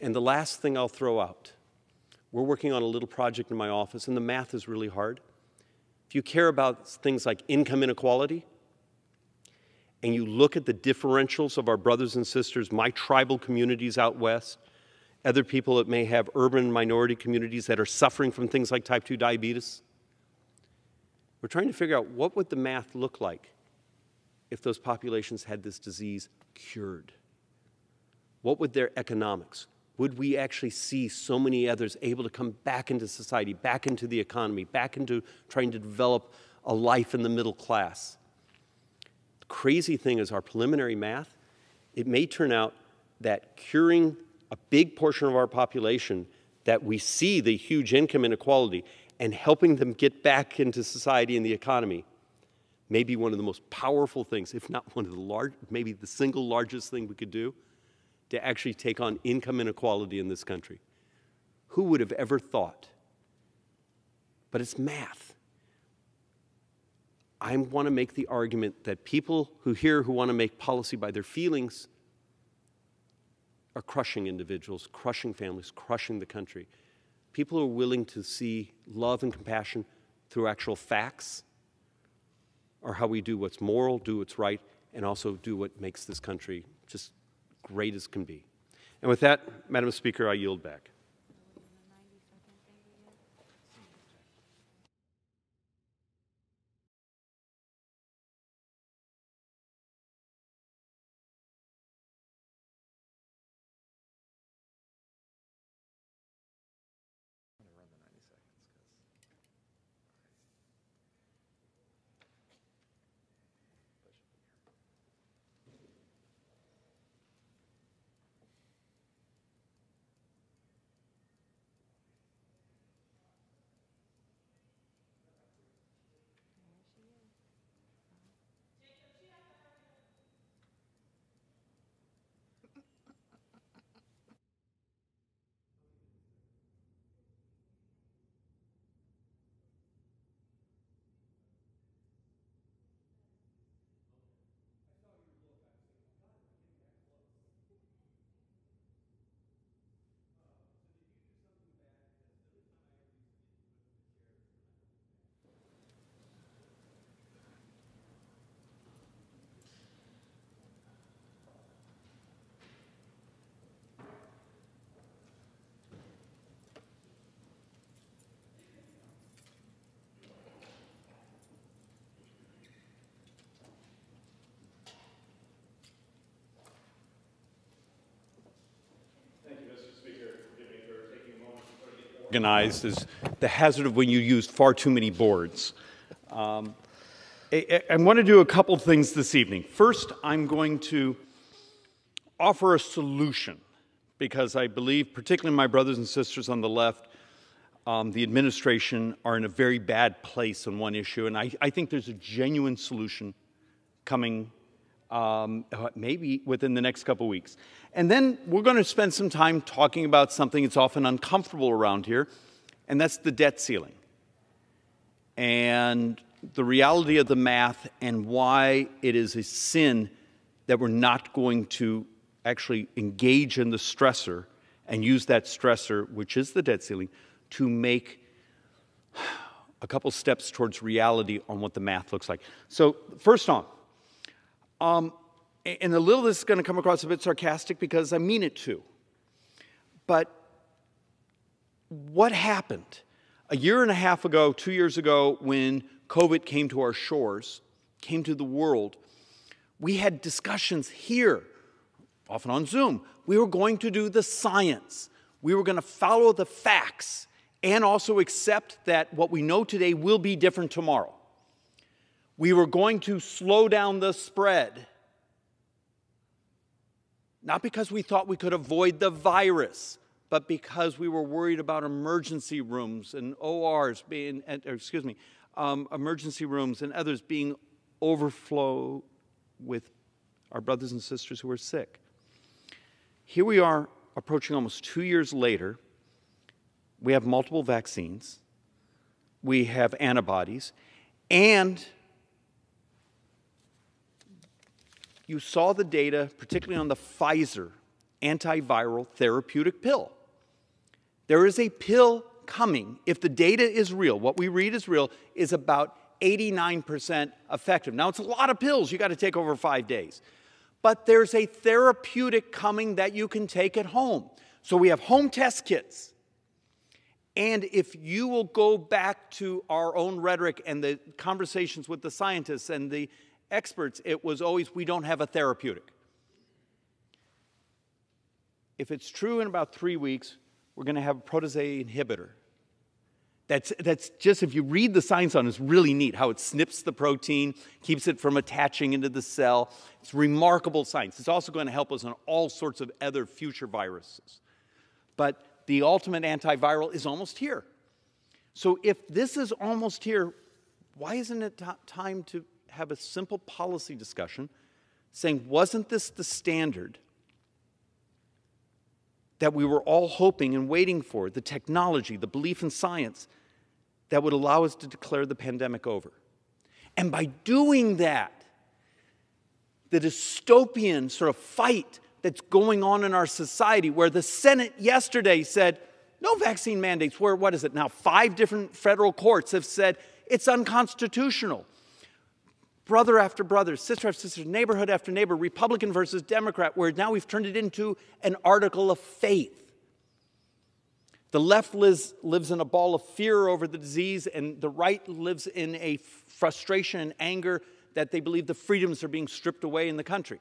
And the last thing I'll throw out, we're working on a little project in my office, and the math is really hard. If you care about things like income inequality, and you look at the differentials of our brothers and sisters, my tribal communities out west, other people that may have urban minority communities that are suffering from things like type two diabetes, we're trying to figure out what would the math look like if those populations had this disease cured. What would their economics? Would we actually see so many others able to come back into society, back into the economy, back into trying to develop a life in the middle class? The crazy thing is our preliminary math, it may turn out that curing a big portion of our population that we see the huge income inequality and helping them get back into society and the economy may be one of the most powerful things, if not one of the large, maybe the single largest thing we could do to actually take on income inequality in this country. Who would have ever thought? But it's math. I want to make the argument that people who here who want to make policy by their feelings are crushing individuals, crushing families, crushing the country. People who are willing to see love and compassion through actual facts are how we do what's moral, do what's right, and also do what makes this country just great as can be. And with that, Madam Speaker, I yield back. Organized is the hazard of when you use far too many boards. Um, I, I want to do a couple things this evening. First, I'm going to offer a solution because I believe, particularly my brothers and sisters on the left, um, the administration are in a very bad place on one issue, and I, I think there's a genuine solution coming Um, maybe within the next couple weeks. And then we're going to spend some time talking about something that's often uncomfortable around here, and that's the debt ceiling. And the reality of the math and why it is a sin that we're not going to actually engage in the stressor and use that stressor, which is the debt ceiling, to make a couple steps towards reality on what the math looks like. So first on, Um, and a little of this is going to come across a bit sarcastic because I mean it too. But what happened a year and a half ago, two years ago, when COVID came to our shores, came to the world, we had discussions here, often on Zoom. We were going to do the science. We were going to follow the facts and also accept that what we know today will be different tomorrow. We were going to slow down the spread, not because we thought we could avoid the virus, but because we were worried about emergency rooms and O Rs being, or excuse me, um, emergency rooms and others being overflow with our brothers and sisters who are sick. Here we are approaching almost two years later. We have multiple vaccines. We have antibodies. And You saw the data, particularly on the Pfizer antiviral therapeutic pill. There is a pill coming, if the data is real, what we read is real, is about eighty-nine percent effective. Now, it's a lot of pills you got to take over five days. But there's a therapeutic coming that you can take at home. So we have home test kits. And if you will go back to our own rhetoric and the conversations with the scientists and the experts, it was always, we don't have a therapeutic. If it's true in about three weeks, we're going to have a proteasase inhibitor. That's, that's just, if you read the science on it, it's really neat how it snips the protein, keeps it from attaching into the cell. It's remarkable science. It's also going to help us on all sorts of other future viruses. But the ultimate antiviral is almost here. So if this is almost here, why isn't it time to have a simple policy discussion saying, wasn't this the standard that we were all hoping and waiting for, the technology, the belief in science, that would allow us to declare the pandemic over? And by doing that, the dystopian sort of fight that's going on in our society, where the Senate yesterday said, no vaccine mandates, where, what is it now? Five different federal courts have said it's unconstitutional. Brother after brother, sister after sister, neighborhood after neighbor, Republican versus Democrat, where now we've turned it into an article of faith. The left lives, lives in a ball of fear over the disease, and the right lives in a frustration and anger that they believe the freedoms are being stripped away in the country.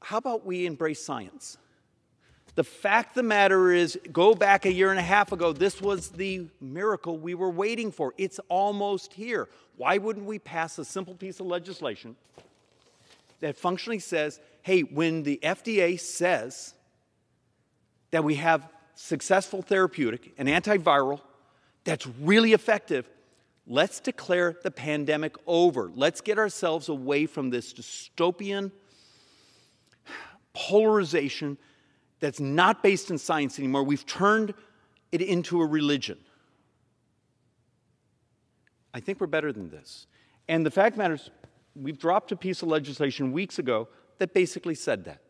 How about we embrace science? The fact of the matter is, go back a year and a half ago, this was the miracle we were waiting for. It's almost here. Why wouldn't we pass a simple piece of legislation that functionally says, hey, when the F D A says that we have successful therapeutic, an antiviral that's really effective, let's declare the pandemic over. Let's get ourselves away from this dystopian polarization that's not based in science anymore. We've turned it into a religion. I think we're better than this. And the fact matters, we've dropped a piece of legislation weeks ago that basically said that.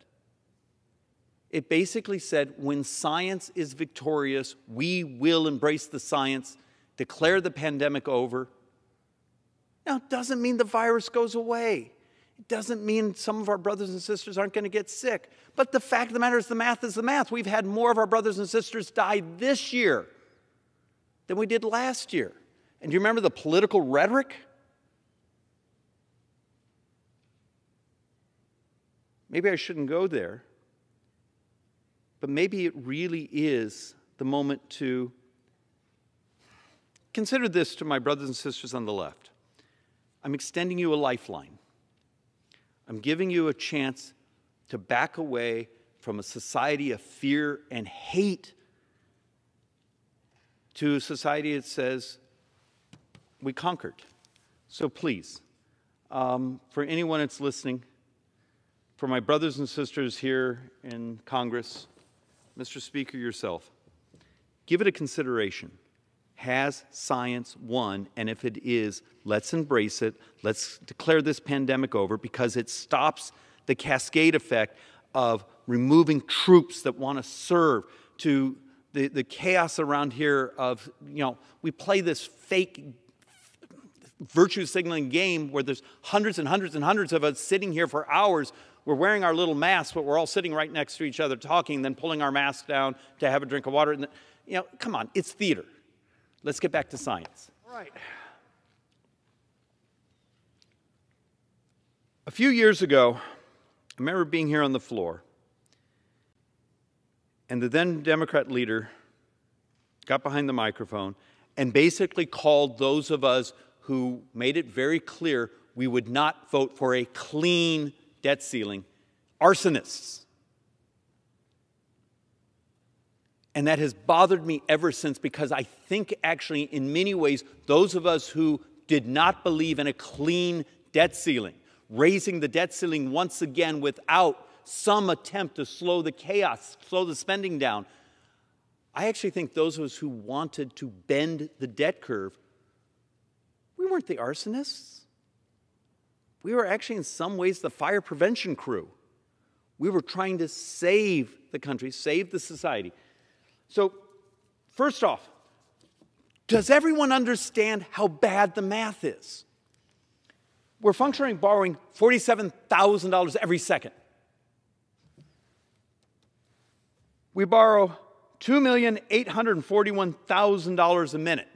It basically said, when science is victorious, we will embrace the science, declare the pandemic over. Now, it doesn't mean the virus goes away. It doesn't mean some of our brothers and sisters aren't going to get sick. But the fact of the matter is, the math is the math. We've had more of our brothers and sisters die this year than we did last year. And do you remember the political rhetoric? Maybe I shouldn't go there. But maybe it really is the moment to consider this to my brothers and sisters on the left. I'm extending you a lifeline. I'm giving you a chance to back away from a society of fear and hate to a society that says, we conquered. So please, um, for anyone that's listening, for my brothers and sisters here in Congress, Mister Speaker, yourself, give it a consideration. Has science won? And if it is, let's embrace it. Let's declare this pandemic over, because it stops the cascade effect of removing troops that want to serve, to the, the chaos around here of, you know, we play this fake virtue signaling game where there's hundreds and hundreds and hundreds of us sitting here for hours. We're wearing our little masks, but we're all sitting right next to each other talking, then pulling our masks down to have a drink of water. And, you know, come on, it's theater. Let's get back to science. All right. A few years ago, I remember being here on the floor, and the then Democrat leader got behind the microphone and basically called those of us who made it very clear we would not vote for a clean debt ceiling arsonists. And that has bothered me ever since, because I think actually in many ways those of us who did not believe in a clean debt ceiling, raising the debt ceiling once again without some attempt to slow the chaos, slow the spending down, I actually think those of us who wanted to bend the debt curve, we weren't the arsonists. we were actually in some ways the fire prevention crew. We were trying to save the country, save the society. So first off, does everyone understand how bad the math is? We're functionally borrowing forty-seven thousand dollars every second. We borrow two million eight hundred forty-one thousand dollars a minute.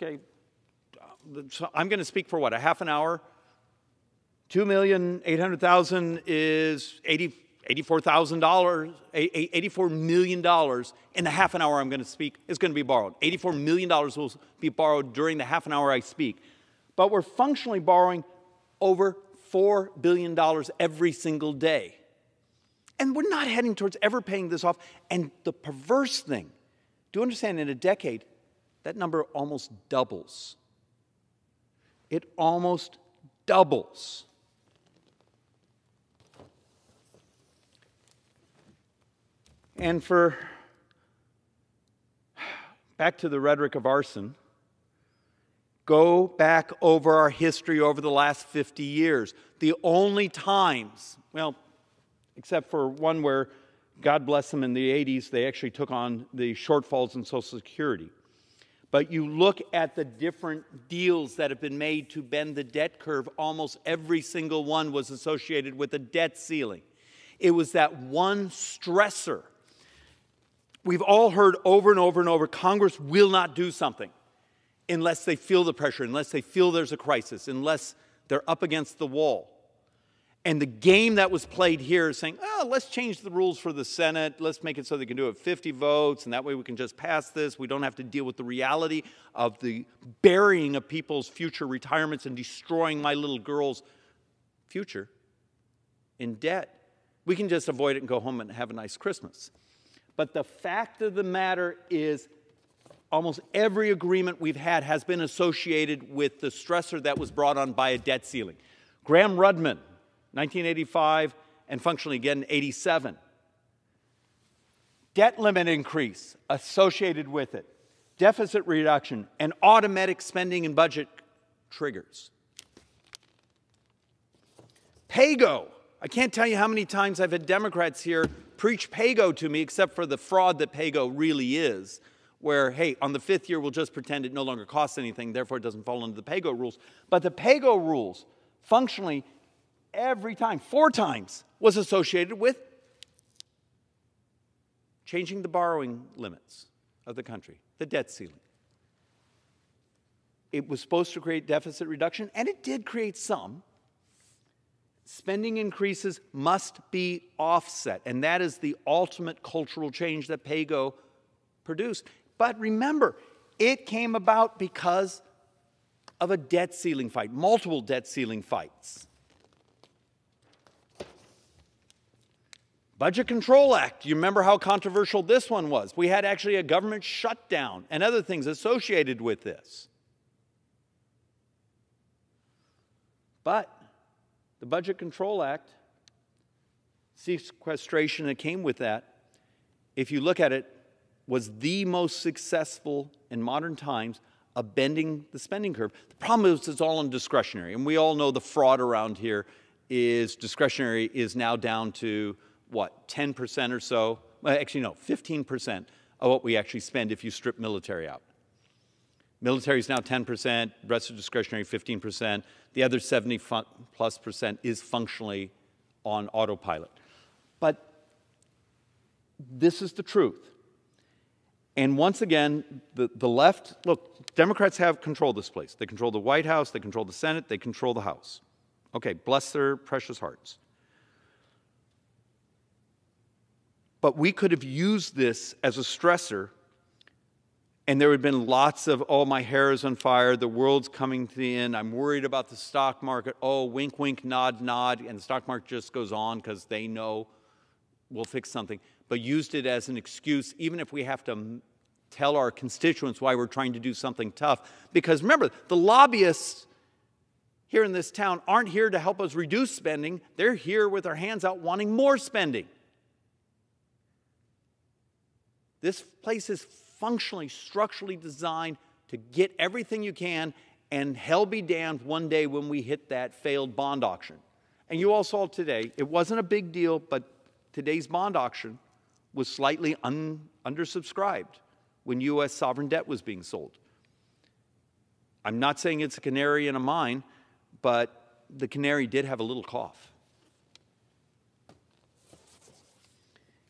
Okay, so I'm going to speak for what, a half an hour? two million eight hundred thousand dollars is eighty-four thousand dollars, eighty-four million dollars in the half an hour I'm going to speak is going to be borrowed. eighty-four million dollars will be borrowed during the half an hour I speak. But we're functionally borrowing over four billion dollars every single day. And we're not heading towards ever paying this off. And the perverse thing, do you understand, in a decade, that number almost doubles. It almost doubles. And for, back to the rhetoric of arson, go back over our history over the last fifty years. The only times, well, except for one where, God bless them, in the eighties, they actually took on the shortfalls in Social Security. But you look at the different deals that have been made to bend the debt curve, almost every single one was associated with a debt ceiling. It was that one stressor. We've all heard over and over and over, Congress will not do something unless they feel the pressure, unless they feel there's a crisis, unless they're up against the wall. And the game that was played here is saying, oh, let's change the rules for the Senate. Let's make it so they can do it fifty votes, and that way we can just pass this. We don't have to deal with the reality of the burying of people's future retirements and destroying my little girl's future in debt. We can just avoid it and go home and have a nice Christmas. But the fact of the matter is almost every agreement we've had has been associated with the stressor that was brought on by a debt ceiling. Graham Rudman, nineteen eighty-five, and functionally again, eighty-seven. Debt limit increase associated with it. Deficit reduction and automatic spending and budget triggers. PAYGO. I can't tell you how many times I've had Democrats here preach PAYGO to me, except for the fraud that PAYGO really is, where, hey, on the fifth year, we'll just pretend it no longer costs anything, therefore it doesn't fall under the PAYGO rules. But the PAYGO rules functionally every time, four times, was associated with changing the borrowing limits of the country, the debt ceiling. It was supposed to create deficit reduction, and it did create some. Spending increases must be offset, and that is the ultimate cultural change that PAYGO produced. But remember, it came about because of a debt ceiling fight, multiple debt ceiling fights. Budget Control Act, you remember how controversial this one was. We had actually a government shutdown and other things associated with this. But the Budget Control Act, sequestration that came with that, if you look at it, was the most successful in modern times of bending the spending curve. The problem is it's all indiscretionary, and we all know the fraud around here is discretionary is now down to what, ten percent or so? Well, actually, no, fifteen percent of what we actually spend if you strip military out. Military is now ten percent, rest of discretionary fifteen percent. The other seventy plus percent is functionally on autopilot. But this is the truth. And once again, the, the left, look, Democrats have controlled this place. They control the White House, they control the Senate, they control the House. Okay, bless their precious hearts. But we could have used this as a stressor, and there would have been lots of, oh, my hair is on fire, the world's coming to the end, I'm worried about the stock market, oh, wink, wink, nod, nod, and the stock market just goes on because they know we'll fix something. But used it as an excuse, even if we have to tell our constituents why we're trying to do something tough. Because remember, the lobbyists here in this town aren't here to help us reduce spending, they're here with their hands out wanting more spending. This place is functionally, structurally designed to get everything you can And hell be damned one day when we hit that failed bond auction. And you all saw today, it wasn't a big deal, but today's bond auction was slightly un undersubscribed when U S sovereign debt was being sold. I'm not saying it's a canary in a mine, but the canary did have a little cough.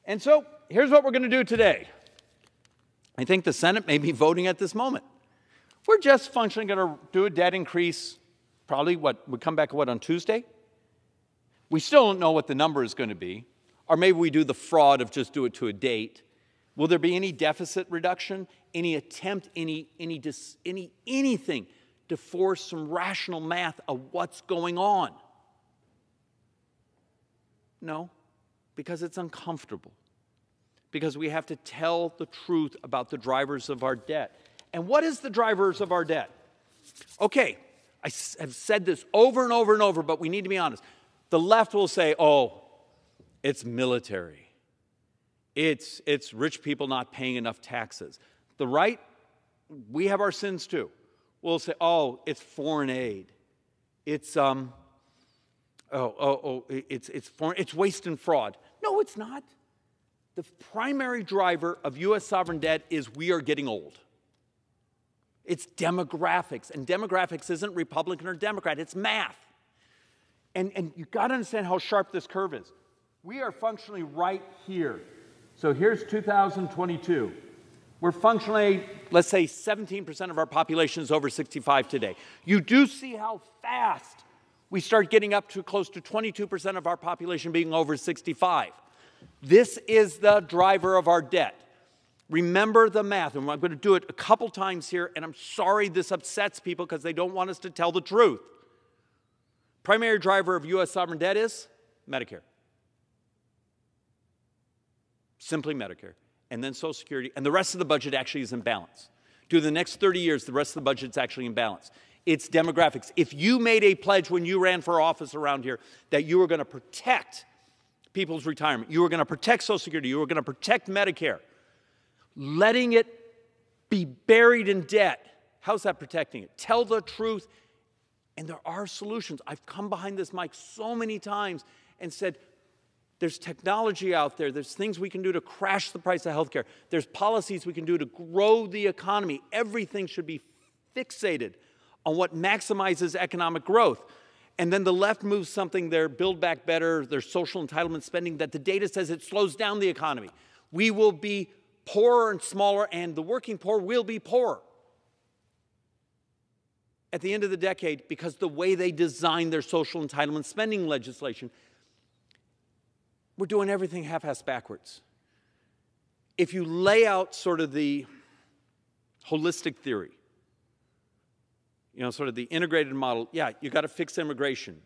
And so here's what we're going to do today. I think the Senate may be voting at this moment. We're just functionally going to do a debt increase, probably what, we come back what, on Tuesday? We still don't know what the number is going to be. Or maybe we do the fraud of just do it to a date. Will there be any deficit reduction, any attempt, any, any, dis, any anything to force some rational math of what's going on? No, because it's uncomfortable. Because we have to tell the truth about the drivers of our debt. And what is the drivers of our debt? Okay, I have said this over and over and over, but we need to be honest. The left will say, oh, it's military. It's, it's rich people not paying enough taxes. The right, we have our sins too. We'll say, oh, it's foreign aid. It's, um, oh, oh, oh, it's, it's, foreign, it's waste and fraud. No, it's not. The primary driver of U S sovereign debt is we are getting old. It's demographics. And demographics isn't Republican or Democrat. It's math. And, and you've got to understand how sharp this curve is. We are functionally right here. So here's two thousand twenty-two. We're functionally, let's say, seventeen percent of our population is over sixty-five today. You do see how fast we start getting up to close to twenty-two percent of our population being over sixty-five. This is the driver of our debt. Remember the math, and I'm going to do it a couple times here, and I'm sorry this upsets people because they don't want us to tell the truth. Primary driver of U S sovereign debt is Medicare. Simply Medicare. And then Social Security. And the rest of the budget actually is in balance. Due to the next thirty years, the rest of the budget is actually in balance. It's demographics. If you made a pledge when you ran for office around here that you were going to protect people's retirement, you were going to protect Social Security, you were going to protect Medicare, letting it be buried in debt. How's that protecting it? Tell the truth. And there are solutions. I've come behind this mic so many times and said, there's technology out there. There's things we can do to crash the price of healthcare. There's policies we can do to grow the economy. Everything should be fixated on what maximizes economic growth. And then the left moves something, their Build Back Better, their social entitlement spending, that the data says it slows down the economy. We will be poorer and smaller, and the working poor will be poorer at the end of the decade because the way they designed their social entitlement spending legislation, we're doing everything half-assed backwards. If you lay out sort of the holistic theory, you know, sort of the integrated model, yeah, you got to fix immigration,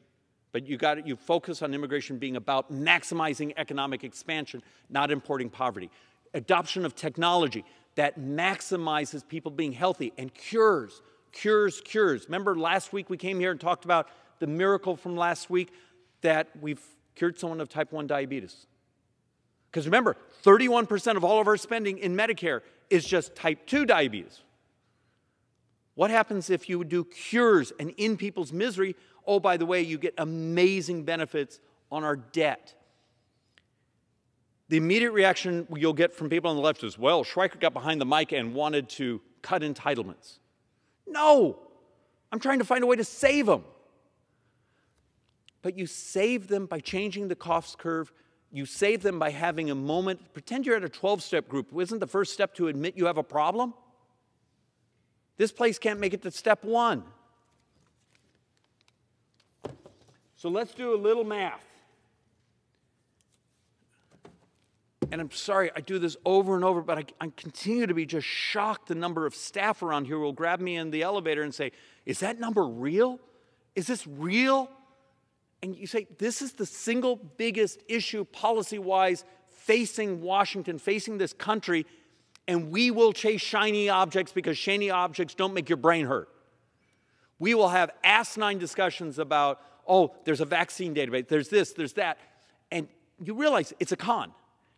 but you got to, you focus on immigration being about maximizing economic expansion, not importing poverty. Adoption of technology that maximizes people being healthy and cures, cures, cures. Remember last week we came here and talked about the miracle from last week that we've cured someone of type one diabetes. Because remember, thirty-one percent of all of our spending in Medicare is just type two diabetes. What happens if you do cures and in people's misery? Oh, by the way, you get amazing benefits on our debt. The immediate reaction you'll get from people on the left is, well, Schweiker got behind the mic and wanted to cut entitlements. No! I'm trying to find a way to save them. But you save them by changing the cost curve. You save them by having a moment. Pretend you're at a twelve-step group. Isn't the first step to admit you have a problem? This place can't make it to step one. So let's do a little math. And I'm sorry, I do this over and over, but I, I continue to be just shocked the number of staff around here will grab me in the elevator and say, is that number real? Is this real? And you say, this is the single biggest issue policy-wise facing Washington, facing this country, and we will chase shiny objects because shiny objects don't make your brain hurt. We will have asinine discussions about, oh, there's a vaccine database, there's this, there's that. And you realize it's a con.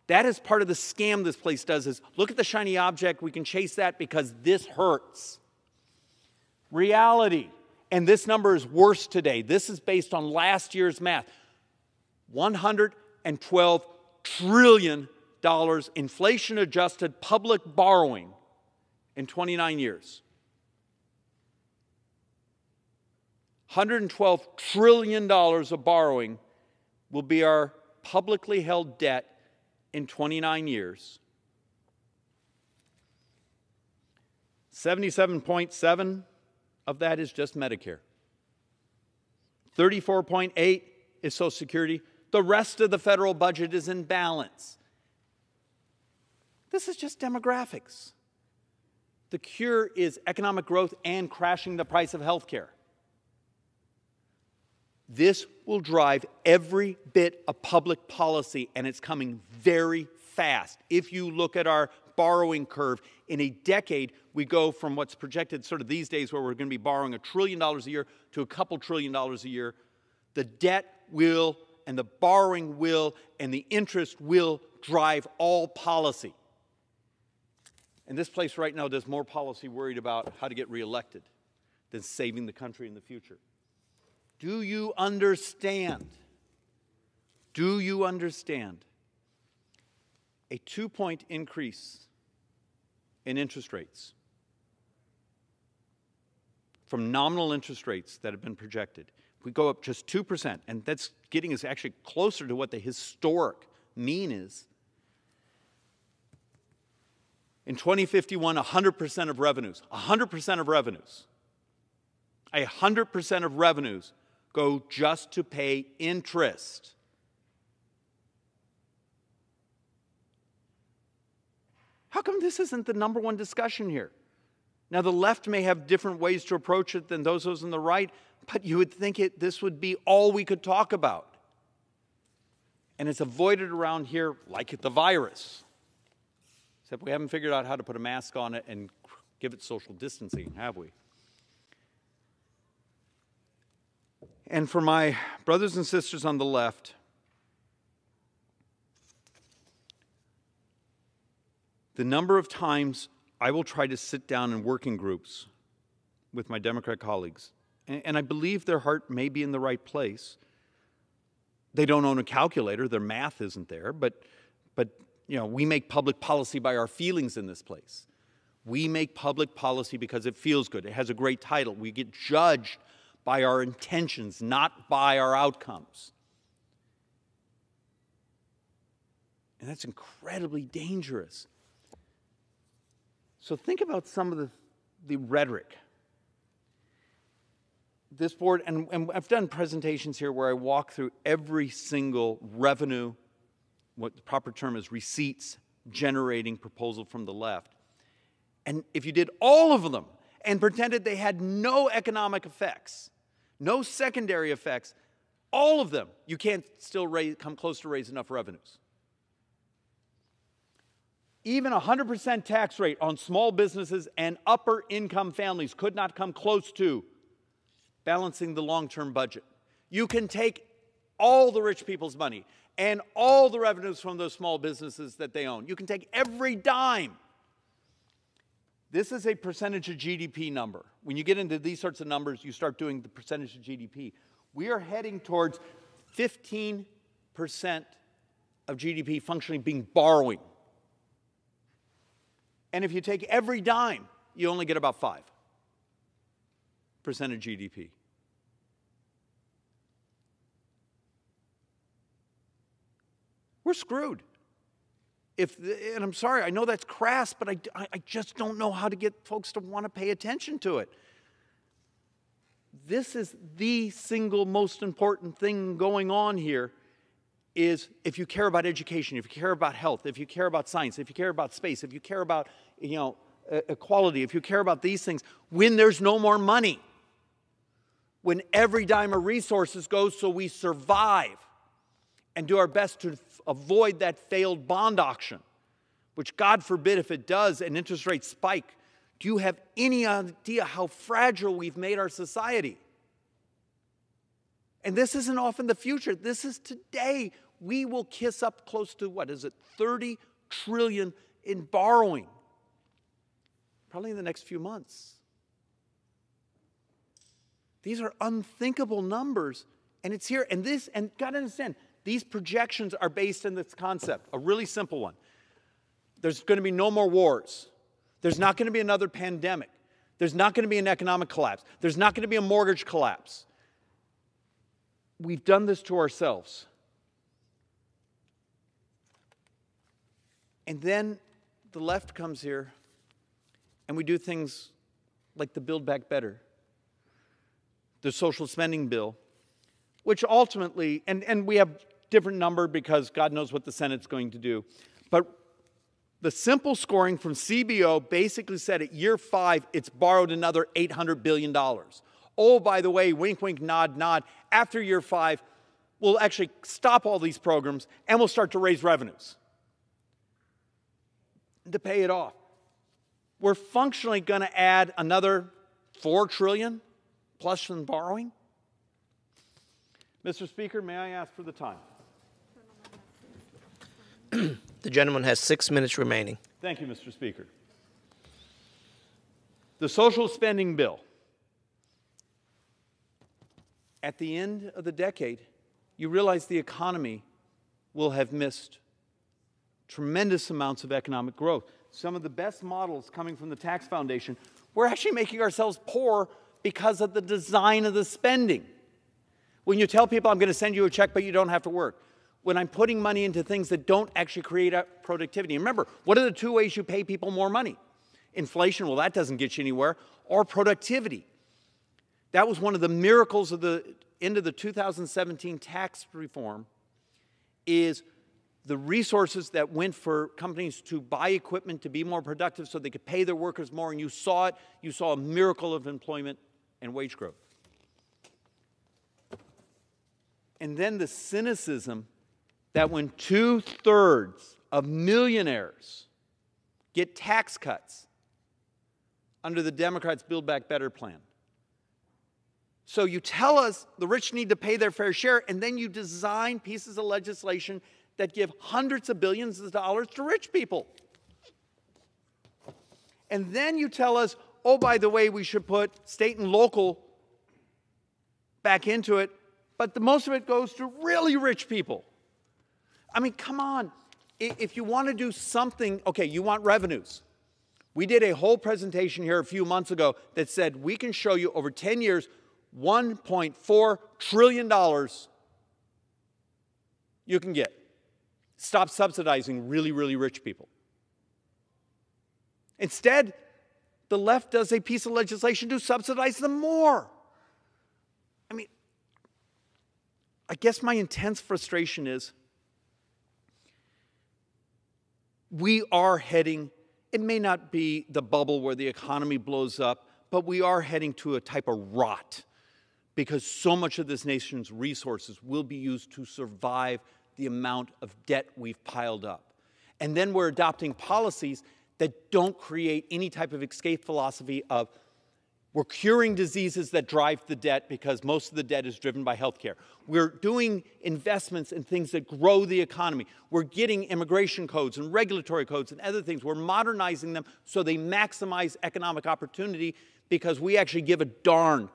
That is part of the scam this place does, is look at the shiny object, we can chase that because this hurts. reality, and this number is worse today. This is based on last year's math. one hundred twelve trillion dollars inflation-adjusted public borrowing in twenty-nine years. one hundred twelve trillion dollars of borrowing will be our publicly held debt in twenty-nine years. seventy-seven point seven of that is just Medicare. thirty-four point eight is Social Security. The rest of the federal budget is in balance. This is just demographics. The cure is economic growth and crashing the price of health care. This will drive every bit of public policy, and it's coming very fast. If you look at our borrowing curve, in a decade, we go from what's projected sort of these days where we're going to be borrowing a trillion dollars a year to a couple trillion dollars a year. The debt will and the borrowing will and the interest will drive all policy. And this place right now does more policy worried about how to get reelected than saving the country in the future. Do you understand? Do you understand? A two-point increase in interest rates from nominal interest rates that have been projected. If we go up just two percent, and that's getting us actually closer to what the historic mean is. In twenty fifty-one, one hundred percent of revenues, one hundred percent of revenues, one hundred percent of revenues go just to pay interest. How come this isn't the number one discussion here? Now, the left may have different ways to approach it than those on the right, but you would think it, this would be all we could talk about. And it's avoided around here like the virus. Except we haven't figured out how to put a mask on it and give it social distancing, have we? And for my brothers and sisters on the left, the number of times I will try to sit down in working groups with my Democrat colleagues, and, and I believe their heart may be in the right place. They don't own a calculator, their math isn't there, but, but you know, we make public policy by our feelings in this place. We make public policy because it feels good. It has a great title. We get judged by our intentions, not by our outcomes. And that's incredibly dangerous. So think about some of the, the rhetoric. This board, and, and I've done presentations here where I walk through every single revenue, what the proper term is, receipts generating proposal from the left. And if you did all of them and pretended they had no economic effects, no secondary effects, all of them, you can't still raise, come close to raise enough revenues. Even a one hundred percent tax rate on small businesses and upper income families could not come close to balancing the long-term budget. You can take all the rich people's money and all the revenues from those small businesses that they own. You can take every dime. This is a percentage of G D P number. When you get into these sorts of numbers, you start doing the percentage of G D P. We are heading towards fifteen percent of G D P functionally being borrowing. And if you take every dime, you only get about five percent of G D P. We're screwed. If, and I'm sorry, I know that's crass, but I, I just don't know how to get folks to want to pay attention to it. This is the single most important thing going on here. Is if you care about education, if you care about health, if you care about science, if you care about space, if you care about, you know, equality, if you care about these things, when there's no more money, when every dime of resources goes so we survive and do our best to avoid that failed bond auction, which God forbid if it does and interest rates spike, do you have any idea how fragile we've made our society? And this isn't off in the future. This is today. We will kiss up close to, what is it, thirty trillion dollars in borrowing. Probably in the next few months. These are unthinkable numbers, and it's here. And this, and gotta understand, these projections are based on this concept, a really simple one. There's going to be no more wars. There's not going to be another pandemic. There's not going to be an economic collapse. There's not going to be a mortgage collapse. We've done this to ourselves. And then the left comes here, and we do things like the Build Back Better, the social spending bill, which ultimately, and, and we have a different number because God knows what the Senate's going to do, but the simple scoring from C B O basically said at year five, it's borrowed another eight hundred billion dollars. Oh, by the way, wink, wink, nod, nod, after year five, we'll actually stop all these programs and we'll start to raise revenues to pay it off. We're functionally going to add another four trillion dollars plus in borrowing. Mister Speaker, may I ask for the time? The gentleman has six minutes remaining. Thank you, Mister Speaker. The social spending bill. At the end of the decade, you realize the economy will have missed tremendous amounts of economic growth. Some of the best models coming from the Tax Foundation, we're actually making ourselves poor because of the design of the spending. When you tell people, I'm going to send you a check, but you don't have to work. When I'm putting money into things that don't actually create productivity. Remember, what are the two ways you pay people more money? Inflation, well, that doesn't get you anywhere, or productivity. That was one of the miracles of the end of the two thousand seventeen tax reform, is the resources that went for companies to buy equipment to be more productive so they could pay their workers more, and you saw it. You saw a miracle of employment and wage growth. And then the cynicism that when two-thirds of millionaires get tax cuts under the Democrats' Build Back Better plan. So you tell us the rich need to pay their fair share, and then you design pieces of legislation that give hundreds of billions of dollars to rich people. And then you tell us, oh, by the way, we should put state and local back into it, but the most of it goes to really rich people. I mean, come on. If you want to do something, okay, you want revenues. We did a whole presentation here a few months ago that said we can show you over ten years one point four trillion dollars you can get. Stop subsidizing really, really rich people. Instead, the left does a piece of legislation to subsidize them more. I mean, I guess my intense frustration is we are heading, it may not be the bubble where the economy blows up, but we are heading to a type of rot because so much of this nation's resources will be used to survive the amount of debt we've piled up. And then we're adopting policies that don't create any type of escape philosophy of we're curing diseases that drive the debt because most of the debt is driven by healthcare. We're doing investments in things that grow the economy. We're getting immigration codes and regulatory codes and other things. We're modernizing them so they maximize economic opportunity because we actually give a darn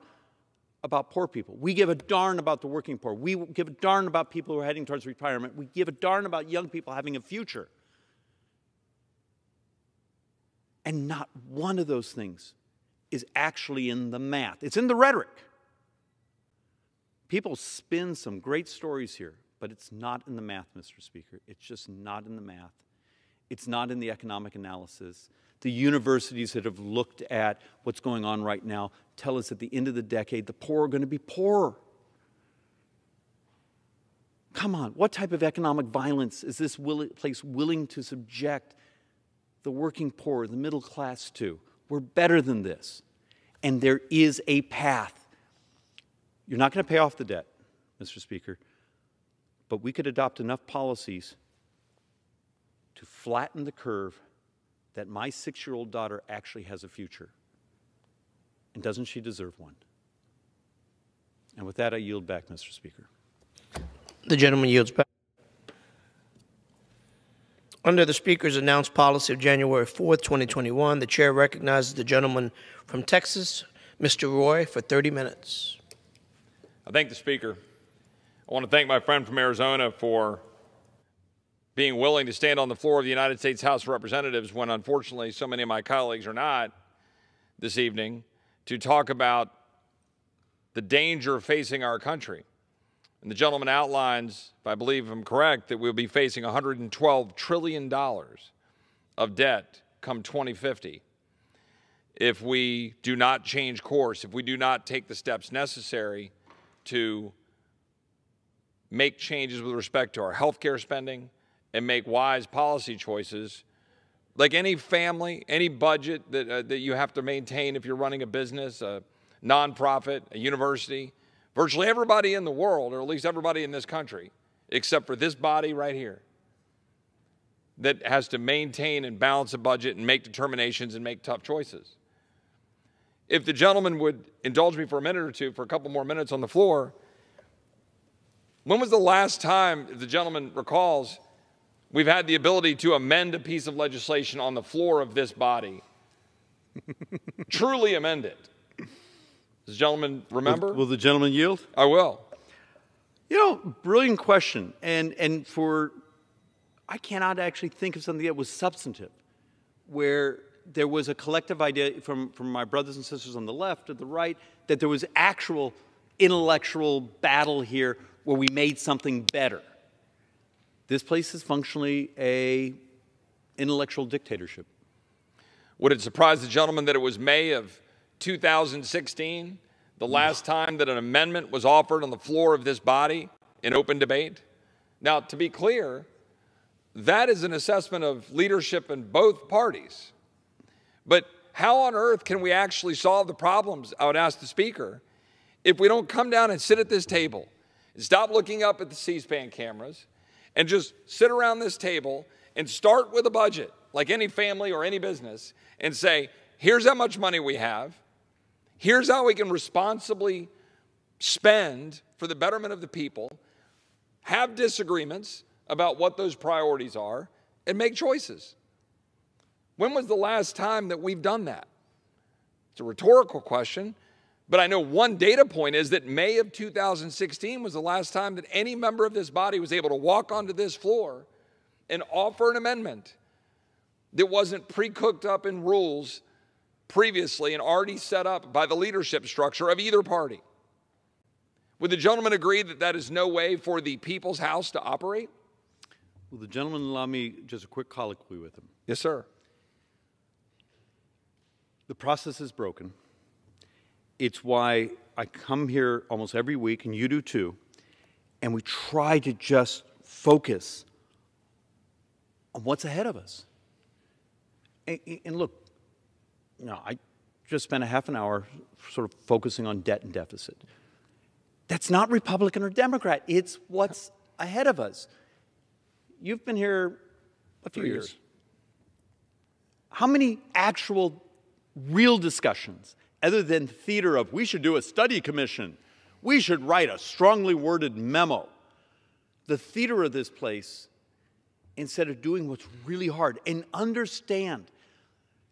about poor people. We give a darn about the working poor. We give a darn about people who are heading towards retirement. We give a darn about young people having a future. And not one of those things is actually in the math. It's in the rhetoric. People spin some great stories here, but it's not in the math, Mister Speaker. It's just not in the math. It's not in the economic analysis. The universities that have looked at what's going on right now tell us at the end of the decade, the poor are going to be poorer. Come on, what type of economic violence is this place willing to subject the working poor, the middle class to? We're better than this. And there is a path. You're not going to pay off the debt, Mister Speaker, but we could adopt enough policies to flatten the curve that my six-year-old daughter actually has a future. And doesn't she deserve one? And with that, I yield back, Mister Speaker. The gentleman yields back. Under the Speaker's announced policy of January fourth, twenty twenty-one, the Chair recognizes the gentleman from Texas, Mister Roy, for thirty minutes. I thank the Speaker. I want to thank my friend from Arizona for being willing to stand on the floor of the United States House of Representatives when, unfortunately, so many of my colleagues are not this evening, to talk about the danger facing our country. And the gentleman outlines, if I believe I'm correct, that we'll be facing one hundred twelve trillion dollars of debt come twenty fifty if we do not change course, if we do not take the steps necessary to make changes with respect to our health care spending and make wise policy choices. Like any family, any budget that, uh, that you have to maintain if you're running a business, a nonprofit, a university, virtually everybody in the world, or at least everybody in this country, except for this body right here, that has to maintain and balance a budget and make determinations and make tough choices. If the gentleman would indulge me for a minute or two, for a couple more minutes on the floor, when was the last time, if the gentleman recalls, we've had the ability to amend a piece of legislation on the floor of this body, truly amend it? Does the gentleman remember? Will, will the gentleman yield? I will. You know, brilliant question. And, and for, I cannot actually think of something that was substantive, where there was a collective idea from, from my brothers and sisters on the left, at the right, that there was actual intellectual battle here where we made something better. This place is functionally an intellectual dictatorship. Would it surprise the gentleman that it was May of two thousand sixteen, the last time that an amendment was offered on the floor of this body in open debate? Now, to be clear, that is an assessment of leadership in both parties. But how on earth can we actually solve the problems, I would ask the Speaker, if we don't come down and sit at this table and stop looking up at the C-SPAN cameras and just sit around this table and start with a budget, like any family or any business, and say, here's how much money we have, here's how we can responsibly spend for the betterment of the people, have disagreements about what those priorities are, and make choices. When was the last time that we've done that? It's a rhetorical question, but I know one data point is that May of two thousand sixteen was the last time that any member of this body was able to walk onto this floor and offer an amendment that wasn't pre-cooked up in rules previously and already set up by the leadership structure of either party. Would the gentleman agree that that is no way for the people's house to operate? Will the gentleman allow me just a quick colloquy with him? Yes, sir. The process is broken. It's why I come here almost every week, and you do too, and we try to just focus on what's ahead of us. And, and look, you know, I just spent a half an hour sort of focusing on debt and deficit. That's not Republican or Democrat. It's what's ahead of us. You've been here a few years. years. How many actual real discussions, other than theater of, we should do a study commission, we should write a strongly worded memo, the theater of this place, instead of doing what's really hard? And understand,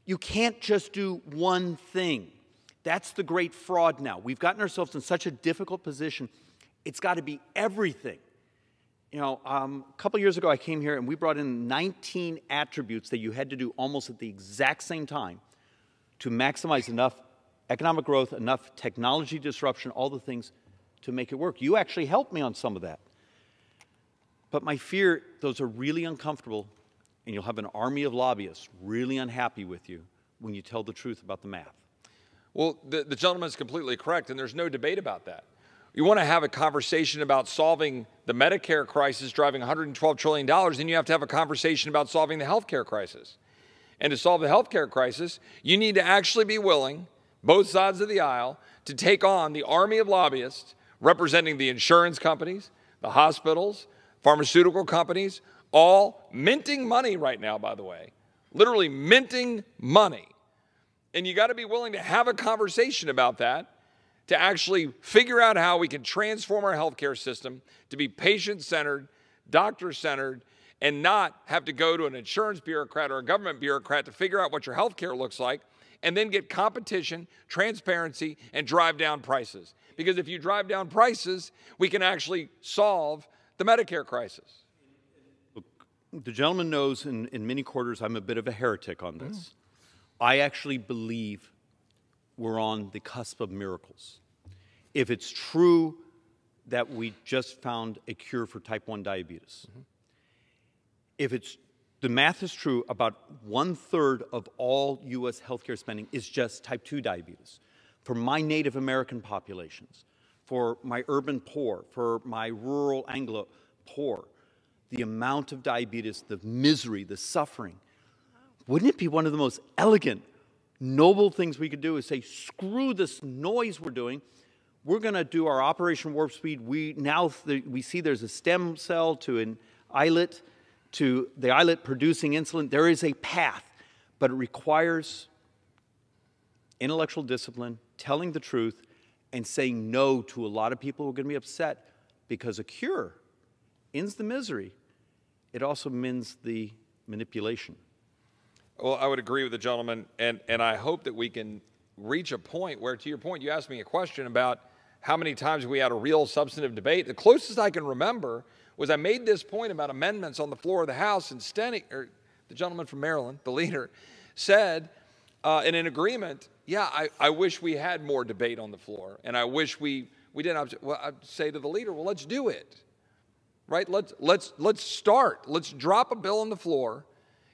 you can't just do one thing. That's the great fraud now. We've gotten ourselves in such a difficult position. It's got to be everything. You know, um, a couple years ago I came here and we brought in nineteen attributes that you had to do almost at the exact same time to maximize enough economic growth, enough technology disruption, all the things to make it work. You actually helped me on some of that. But my fear, those are really uncomfortable, and you'll have an army of lobbyists really unhappy with you when you tell the truth about the math. Well, the, the gentleman is completely correct, and there's no debate about that. You want to have a conversation about solving the Medicare crisis driving one hundred twelve trillion dollars, then you have to have a conversation about solving the healthcare crisis. And to solve the healthcare crisis, you need to actually be willing, both sides of the aisle, to take on the army of lobbyists representing the insurance companies, the hospitals, pharmaceutical companies, all minting money right now, by the way, literally minting money. And you got to be willing to have a conversation about that to actually figure out how we can transform our healthcare system to be patient-centered, doctor-centered, and not have to go to an insurance bureaucrat or a government bureaucrat to figure out what your healthcare looks like, and then get competition, transparency, and drive down prices. because if you drive down prices, we can actually solve the Medicare crisis. Look, the gentleman knows in, in many quarters I'm a bit of a heretic on this. Mm. I actually believe we're on the cusp of miracles. If it's true that we just found a cure for type one diabetes, mm-hmm. if it's the math is true, about one third of all U S healthcare spending is just type two diabetes. For my Native American populations, for my urban poor, for my rural Anglo poor, the amount of diabetes, the misery, the suffering, wouldn't it be one of the most elegant, noble things we could do is say, screw this noise we're doing. We're going to do our Operation Warp Speed. We now we see there's a stem cell to an islet, to the islet producing insulin. There is a path, but it requires intellectual discipline, telling the truth, and saying no to a lot of people who are going to be upset because a cure ends the misery. It also ends the manipulation. Well, I would agree with the gentleman, and, and I hope that we can reach a point where, to your point, you asked me a question about how many times we had a real substantive debate. The closest I can remember was I made this point about amendments on the floor of the House, and Steny, or the gentleman from Maryland, the leader, said uh, in an agreement, yeah, I, I wish we had more debate on the floor, and I wish we, we didn't. Well, I'd say to the leader, well, let's do it, right? Let's, let's, let's start. Let's drop a bill on the floor.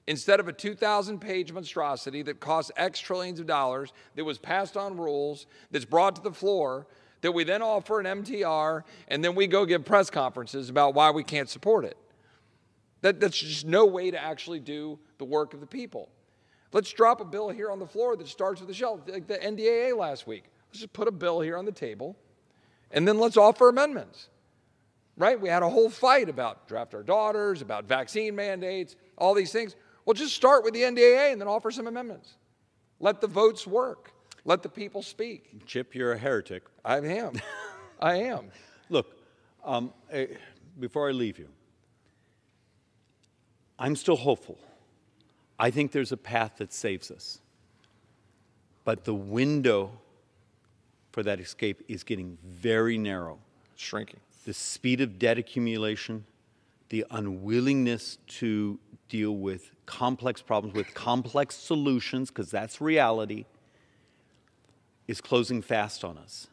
Instead of a two thousand page monstrosity that costs X trillions of dollars, that was passed on rules, that's brought to the floor, that we then offer an M T R, and then we go give press conferences about why we can't support it. That, that's just no way to actually do the work of the people. Let's drop a bill here on the floor that starts with a shell, like the N D A A last week. Let's just put a bill here on the table, and then let's offer amendments. Right? We had a whole fight about draft our daughters, about vaccine mandates, all these things. Well, just start with the N D A A and then offer some amendments. Let the votes work. Let the people speak. Chip, you're a heretic. I am. I am. Look, um, I, before I leave you, I'm still hopeful. I think there's a path that saves us. But the window for that escape is getting very narrow. It's shrinking. The speed of debt accumulation, the unwillingness to deal with complex problems, with complex solutions, because that's reality, is closing fast on us.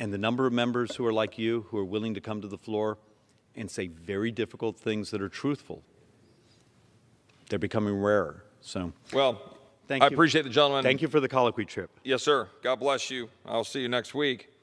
And the number of members who are like you, who are willing to come to the floor and say very difficult things that are truthful, they're becoming rarer. So, well, thank you. I appreciate the gentleman. Thank you for the colloquy, Chip. Yes, sir. God bless you. I'll see you next week.